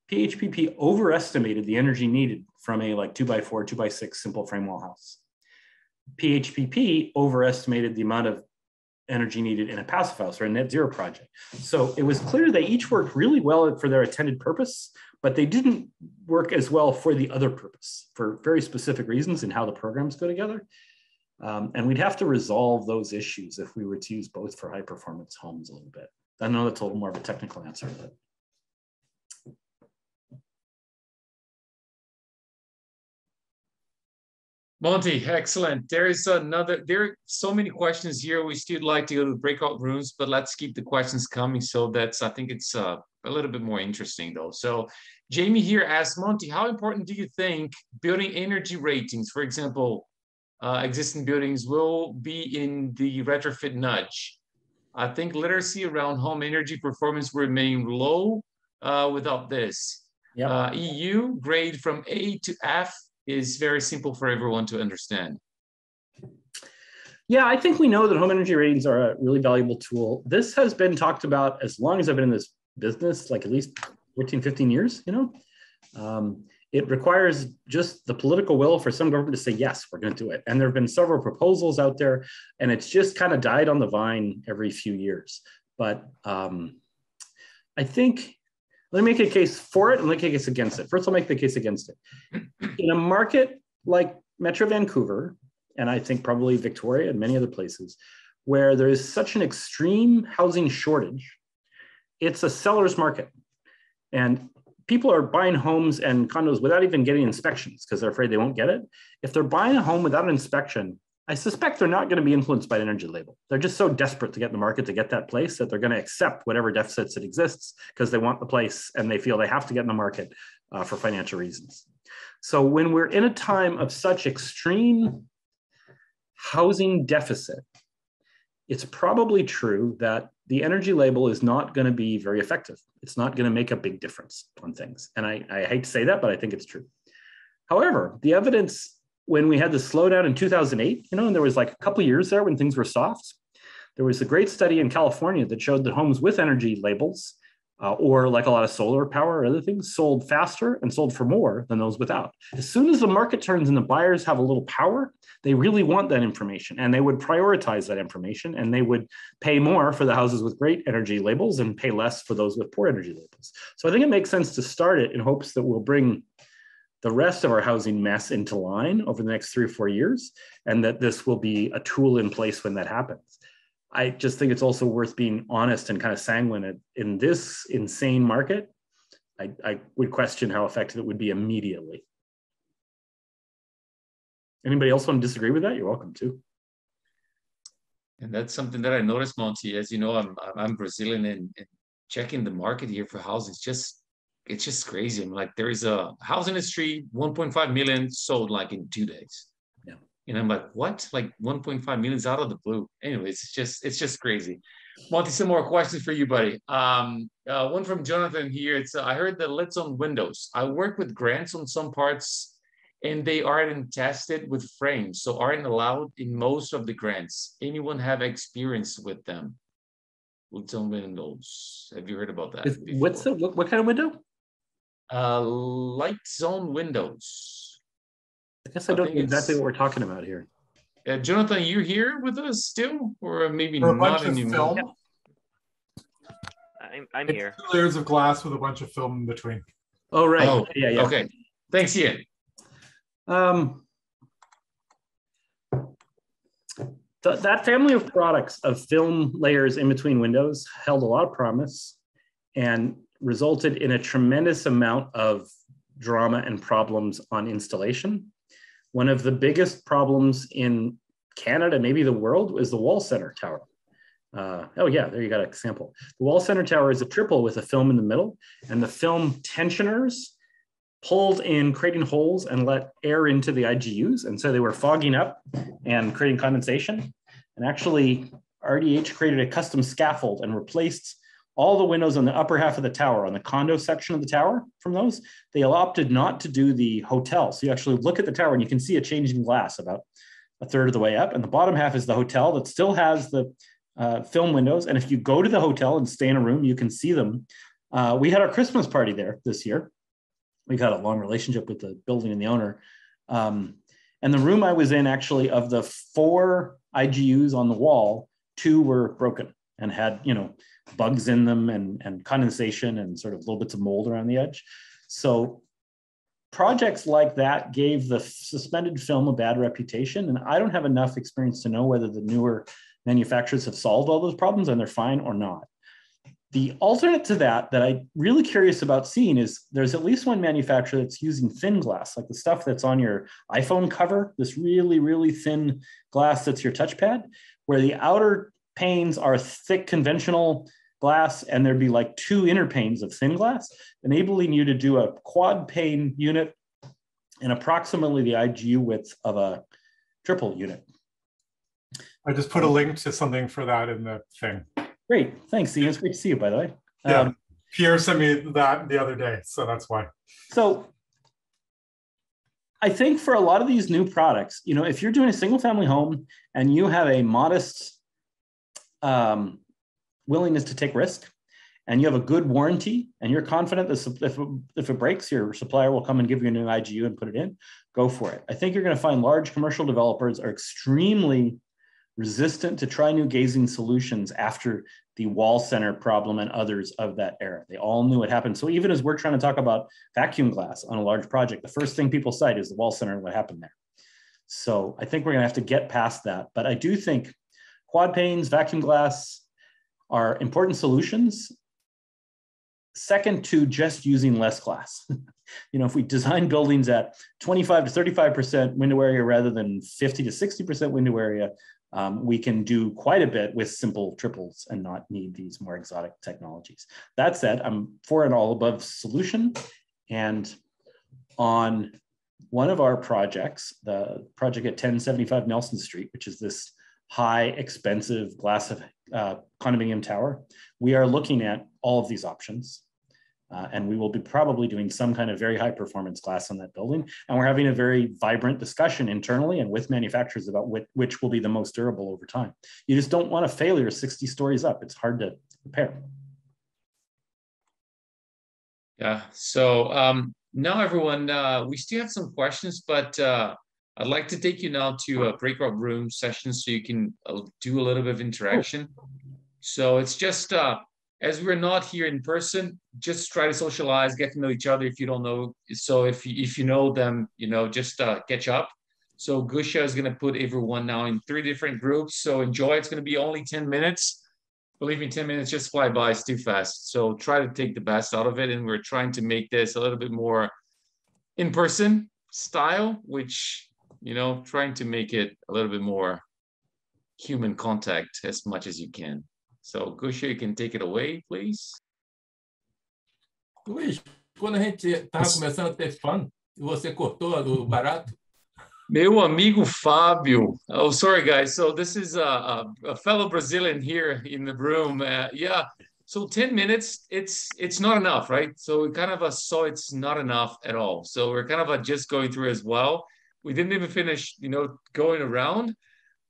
P H P P overestimated the energy needed from a like two by four, two by six simple frame wall house. P H P P overestimated the amount of energy needed in a Passive House or a net zero project. So it was clear they each worked really well for their intended purpose, but they didn't work as well for the other purpose for very specific reasons in how the programs go together. Um, and we'd have to resolve those issues if we were to use both for high performance homes a little bit. I know that's a little more of a technical answer, but. Monty, excellent. There is another, there are so many questions here. We still like to go to the breakout rooms, but let's keep the questions coming. So that's, I think it's uh, a little bit more interesting though. So Jamie here asks, Monty, how important do you think building energy ratings, for example, uh, existing buildings will be in the retrofit nudge? I think literacy around home energy performance will remain low uh, without this. Yep. Uh, E U grade from A to F is very simple for everyone to understand. Yeah, I think we know that home energy ratings are a really valuable tool. This has been talked about as long as I've been in this business, like at least fourteen, fifteen years, you know? Um, it requires just the political will for some government to say, yes, we're gonna do it. And there've been several proposals out there and it's just kind of died on the vine every few years. But um, I think, let me make a case for it and let me make a case against it. First, I'll make the case against it. In a market like Metro Vancouver, and I think probably Victoria and many other places, where there is such an extreme housing shortage, it's a seller's market. And people are buying homes and condos without even getting inspections because they're afraid they won't get it. If they're buying a home without an inspection, I suspect they're not going to be influenced by an energy label. They're just so desperate to get in the market to get that place that they're going to accept whatever deficits that exists because they want the place and they feel they have to get in the market uh, for financial reasons. So when we're in a time of such extreme housing deficit, it's probably true that the energy label is not going to be very effective. It's not going to make a big difference on things. And I, I hate to say that, but I think it's true. However, the evidence when we had the slowdown in two thousand eight, you know, and there was like a couple of years there when things were soft, there was a great study in California that showed that homes with energy labels uh, or like a lot of solar power or other things sold faster and sold for more than those without. As soon as the market turns and the buyers have a little power, they really want that information and they would prioritize that information and they would pay more for the houses with great energy labels and pay less for those with poor energy labels. So I think it makes sense to start it in hopes that we'll bring the rest of our housing mess into line over the next three or four years, and that this will be a tool in place when that happens. I just think it's also worth being honest and kind of sanguine. In this insane market, I, I would question how effective it would be immediately. Anybody else want to disagree with that? You're welcome to. And that's something that I noticed, Monty. As you know, I'm, I'm Brazilian, and, and checking the market here for housing is just, it's just crazy. I'm like, there is a housing industry, one point five million sold like in two days. Yeah. And I'm like, what? Like one point five million is out of the blue. Anyways, it's just, it's just crazy. Monty, some more questions for you, buddy. Um, uh, one from Jonathan here. It's, uh, I heard that Lytton windows. I work with grants on some parts and they aren't tested with frames, so aren't allowed in most of the grants. Anyone have experience with them? Lytton windows. Have you heard about that? Is, what's the, what, what kind of window? Uh, light zone windows. I guess I, I don't know exactly what we're talking about here. Uh, Jonathan, you here with us still, or maybe or not anymore? Film. I'm, I'm here. Two layers of glass with a bunch of film in between. Oh right. Oh, yeah, yeah. Okay. Thanks, Ian. Um, th that family of products of film layers in between windows held a lot of promise, and resulted in a tremendous amount of drama and problems on installation. One of the biggest problems in Canada, maybe the world, is the Wall Center Tower. Uh, oh yeah, there you got a sample. The Wall Center Tower is a triple with a film in the middle, and the film tensioners pulled in, creating holes and let air into the I G Us. And so they were fogging up and creating condensation. And actually R D H created a custom scaffold and replaced all the windows on the upper half of the tower, on the condo section of the tower from those. They opted not to do the hotel. So you actually look at the tower and you can see a changing glass about a third of the way up. And the bottom half is the hotel that still has the uh, film windows. And if you go to the hotel and stay in a room, you can see them. Uh, we had our Christmas party there this year. We've had a long relationship with the building and the owner. Um, and the room I was in, actually, of the four I G Us on the wall, two were broken and had, you know, bugs in them and, and condensation and sort of little bits of mold around the edge. So projects like that gave the suspended film a bad reputation. And I don't have enough experience to know whether the newer manufacturers have solved all those problems and they're fine or not. The alternate to that that I'm really curious about seeing is there's at least one manufacturer that's using thin glass, like the stuff that's on your iPhone cover, this really, really thin glass that's your touchpad, where the outer panes are thick conventional glass, and there'd be like two inner panes of thin glass, enabling you to do a quad pane unit and approximately the I G U width of a triple unit. I just put a link to something for that in the thing. Great, thanks, Ian. It's great to see you, by the way. Yeah, um, Pierre sent me that the other day, so that's why. So I think for a lot of these new products, you know, if you're doing a single family home and you have a modest Um, willingness to take risk, and you have a good warranty, and you're confident that if, if it breaks, your supplier will come and give you a new I G U and put it in, go for it. I think you're going to find large commercial developers are extremely resistant to try new glazing solutions after the Wall Center problem and others of that era. They all knew what happened. So even as we're trying to talk about vacuum glass on a large project, the first thing people cite is the Wall Center and what happened there. So I think we're going to have to get past that. But I do think quad panes, vacuum glass are important solutions, second to just using less glass. You know, if we design buildings at twenty-five to thirty-five percent window area rather than fifty to sixty percent window area, um, we can do quite a bit with simple triples and not need these more exotic technologies. That said, I'm for an all above solution. And on one of our projects, the project at ten seventy-five Nelson Street, which is this high, expensive glass of, uh, condominium tower, we are looking at all of these options. Uh, and we will be probably doing some kind of very high performance glass on that building. And we're having a very vibrant discussion internally and with manufacturers about which, which will be the most durable over time. You just don't want a failure sixty stories up. It's hard to repair. Yeah, so um, now everyone, uh, we still have some questions, but uh, I'd like to take you now to a breakout room session so you can uh, do a little bit of interaction. Oh. So it's just, uh, as we're not here in person, just try to socialize, get to know each other if you don't know. So if you, if you know them, you know, just uh, catch up. So Gusha is gonna put everyone now in three different groups. So enjoy, it's gonna be only ten minutes. Believe me, ten minutes just fly by, it's too fast. So try to take the best out of it. And we're trying to make this a little bit more in-person style, which, you know, trying to make it a little bit more human contact as much as you can. So, Gusha, you can take it away, please. Luiz, quando a gente estava começando a ter fun, você cortou o barato? Meu amigo Fábio. Oh, sorry, guys. So this is a, a, a fellow Brazilian here in the room. Uh, yeah. So ten minutes, it's it's not enough, right? So we kind of uh, saw it's not enough at all. So we're kind of uh, just going through as well. We didn't even finish, you know, going around.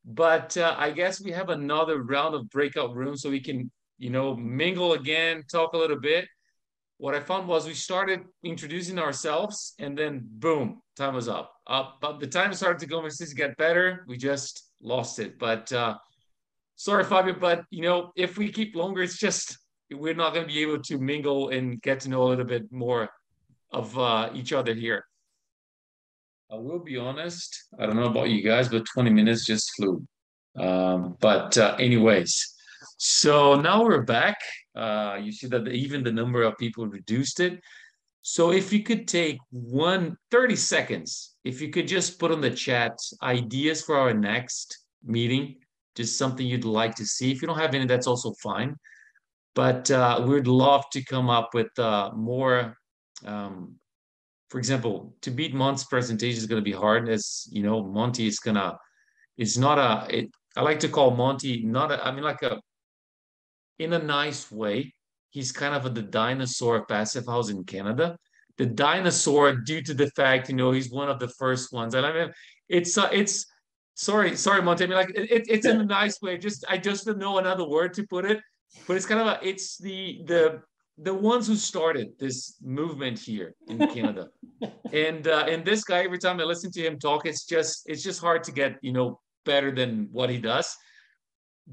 But uh, I guess we have another round of breakout rooms so we can, you know, mingle again, talk a little bit. What I found was we started introducing ourselves and then boom, time was up. Uh, but the time started to go and things got better. We just lost it. But uh, sorry, Fabio, but you know, if we keep longer, it's just, we're not gonna be able to mingle and get to know a little bit more of uh, each other here. I will be honest, I don't know about you guys, but twenty minutes just flew. Um, but uh, anyways, so now we're back. Uh, you see that even the number of people reduced it. So if you could take one, thirty seconds, if you could just put on the chat ideas for our next meeting, just something you'd like to see. If you don't have any, that's also fine. But uh, we'd love to come up with uh, more um for example, to beat Monte's presentation is going to be hard, as you know, Monte is gonna, it's not a, it, I like to call Monte not a, I mean like a, in a nice way, he's kind of a, the dinosaur of Passive House in Canada. The dinosaur due to the fact, you know, he's one of the first ones. And I mean, it's, uh, it's, sorry, sorry Monte, I mean like it, it's in a nice way, just, I just don't know another word to put it, but it's kind of a, it's the, the, the ones who started this movement here in Canada. and uh, and this guy, every time I listen to him talk, it's just it's just hard to get, you know, better than what he does.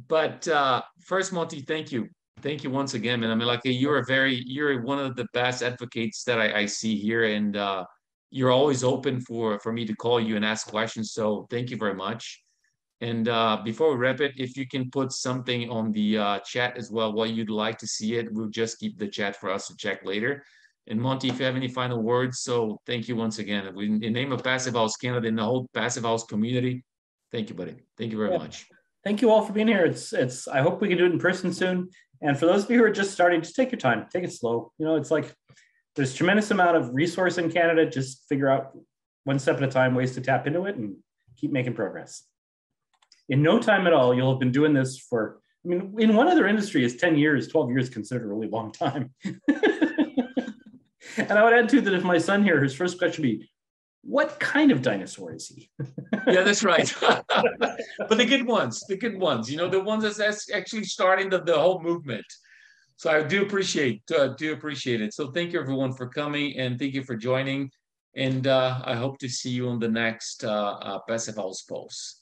But uh, first, Monte, thank you. Thank you once again, man. I mean, like you're a very, you're one of the best advocates that I, I see here. And uh, you're always open for, for me to call you and ask questions. So thank you very much. And uh, before we wrap it, if you can put something on the uh, chat as well, what you'd like to see it, we'll just keep the chat for us to check later. And Monte, if you have any final words, so thank you once again. In the name of Passive House Canada and the whole Passive House community, thank you, buddy. Thank you very yeah. much. Thank you all for being here. It's, it's, I hope we can do it in person soon. And for those of you who are just starting, just take your time, take it slow. You know, it's like, there's a tremendous amount of resource in Canada. Just figure out one step at a time, ways to tap into it and keep making progress. In no time at all, you'll have been doing this for, I mean, in one other industry is ten years, twelve years considered a really long time. And I would add too that if my son here, his first question would be, what kind of dinosaur is he? Yeah, that's right. But the good ones, the good ones, you know, the ones that's actually starting the, the whole movement. So I do appreciate, uh, do appreciate it. So thank you everyone for coming and thank you for joining. And uh, I hope to see you on the next uh, uh, Passive House Pulse.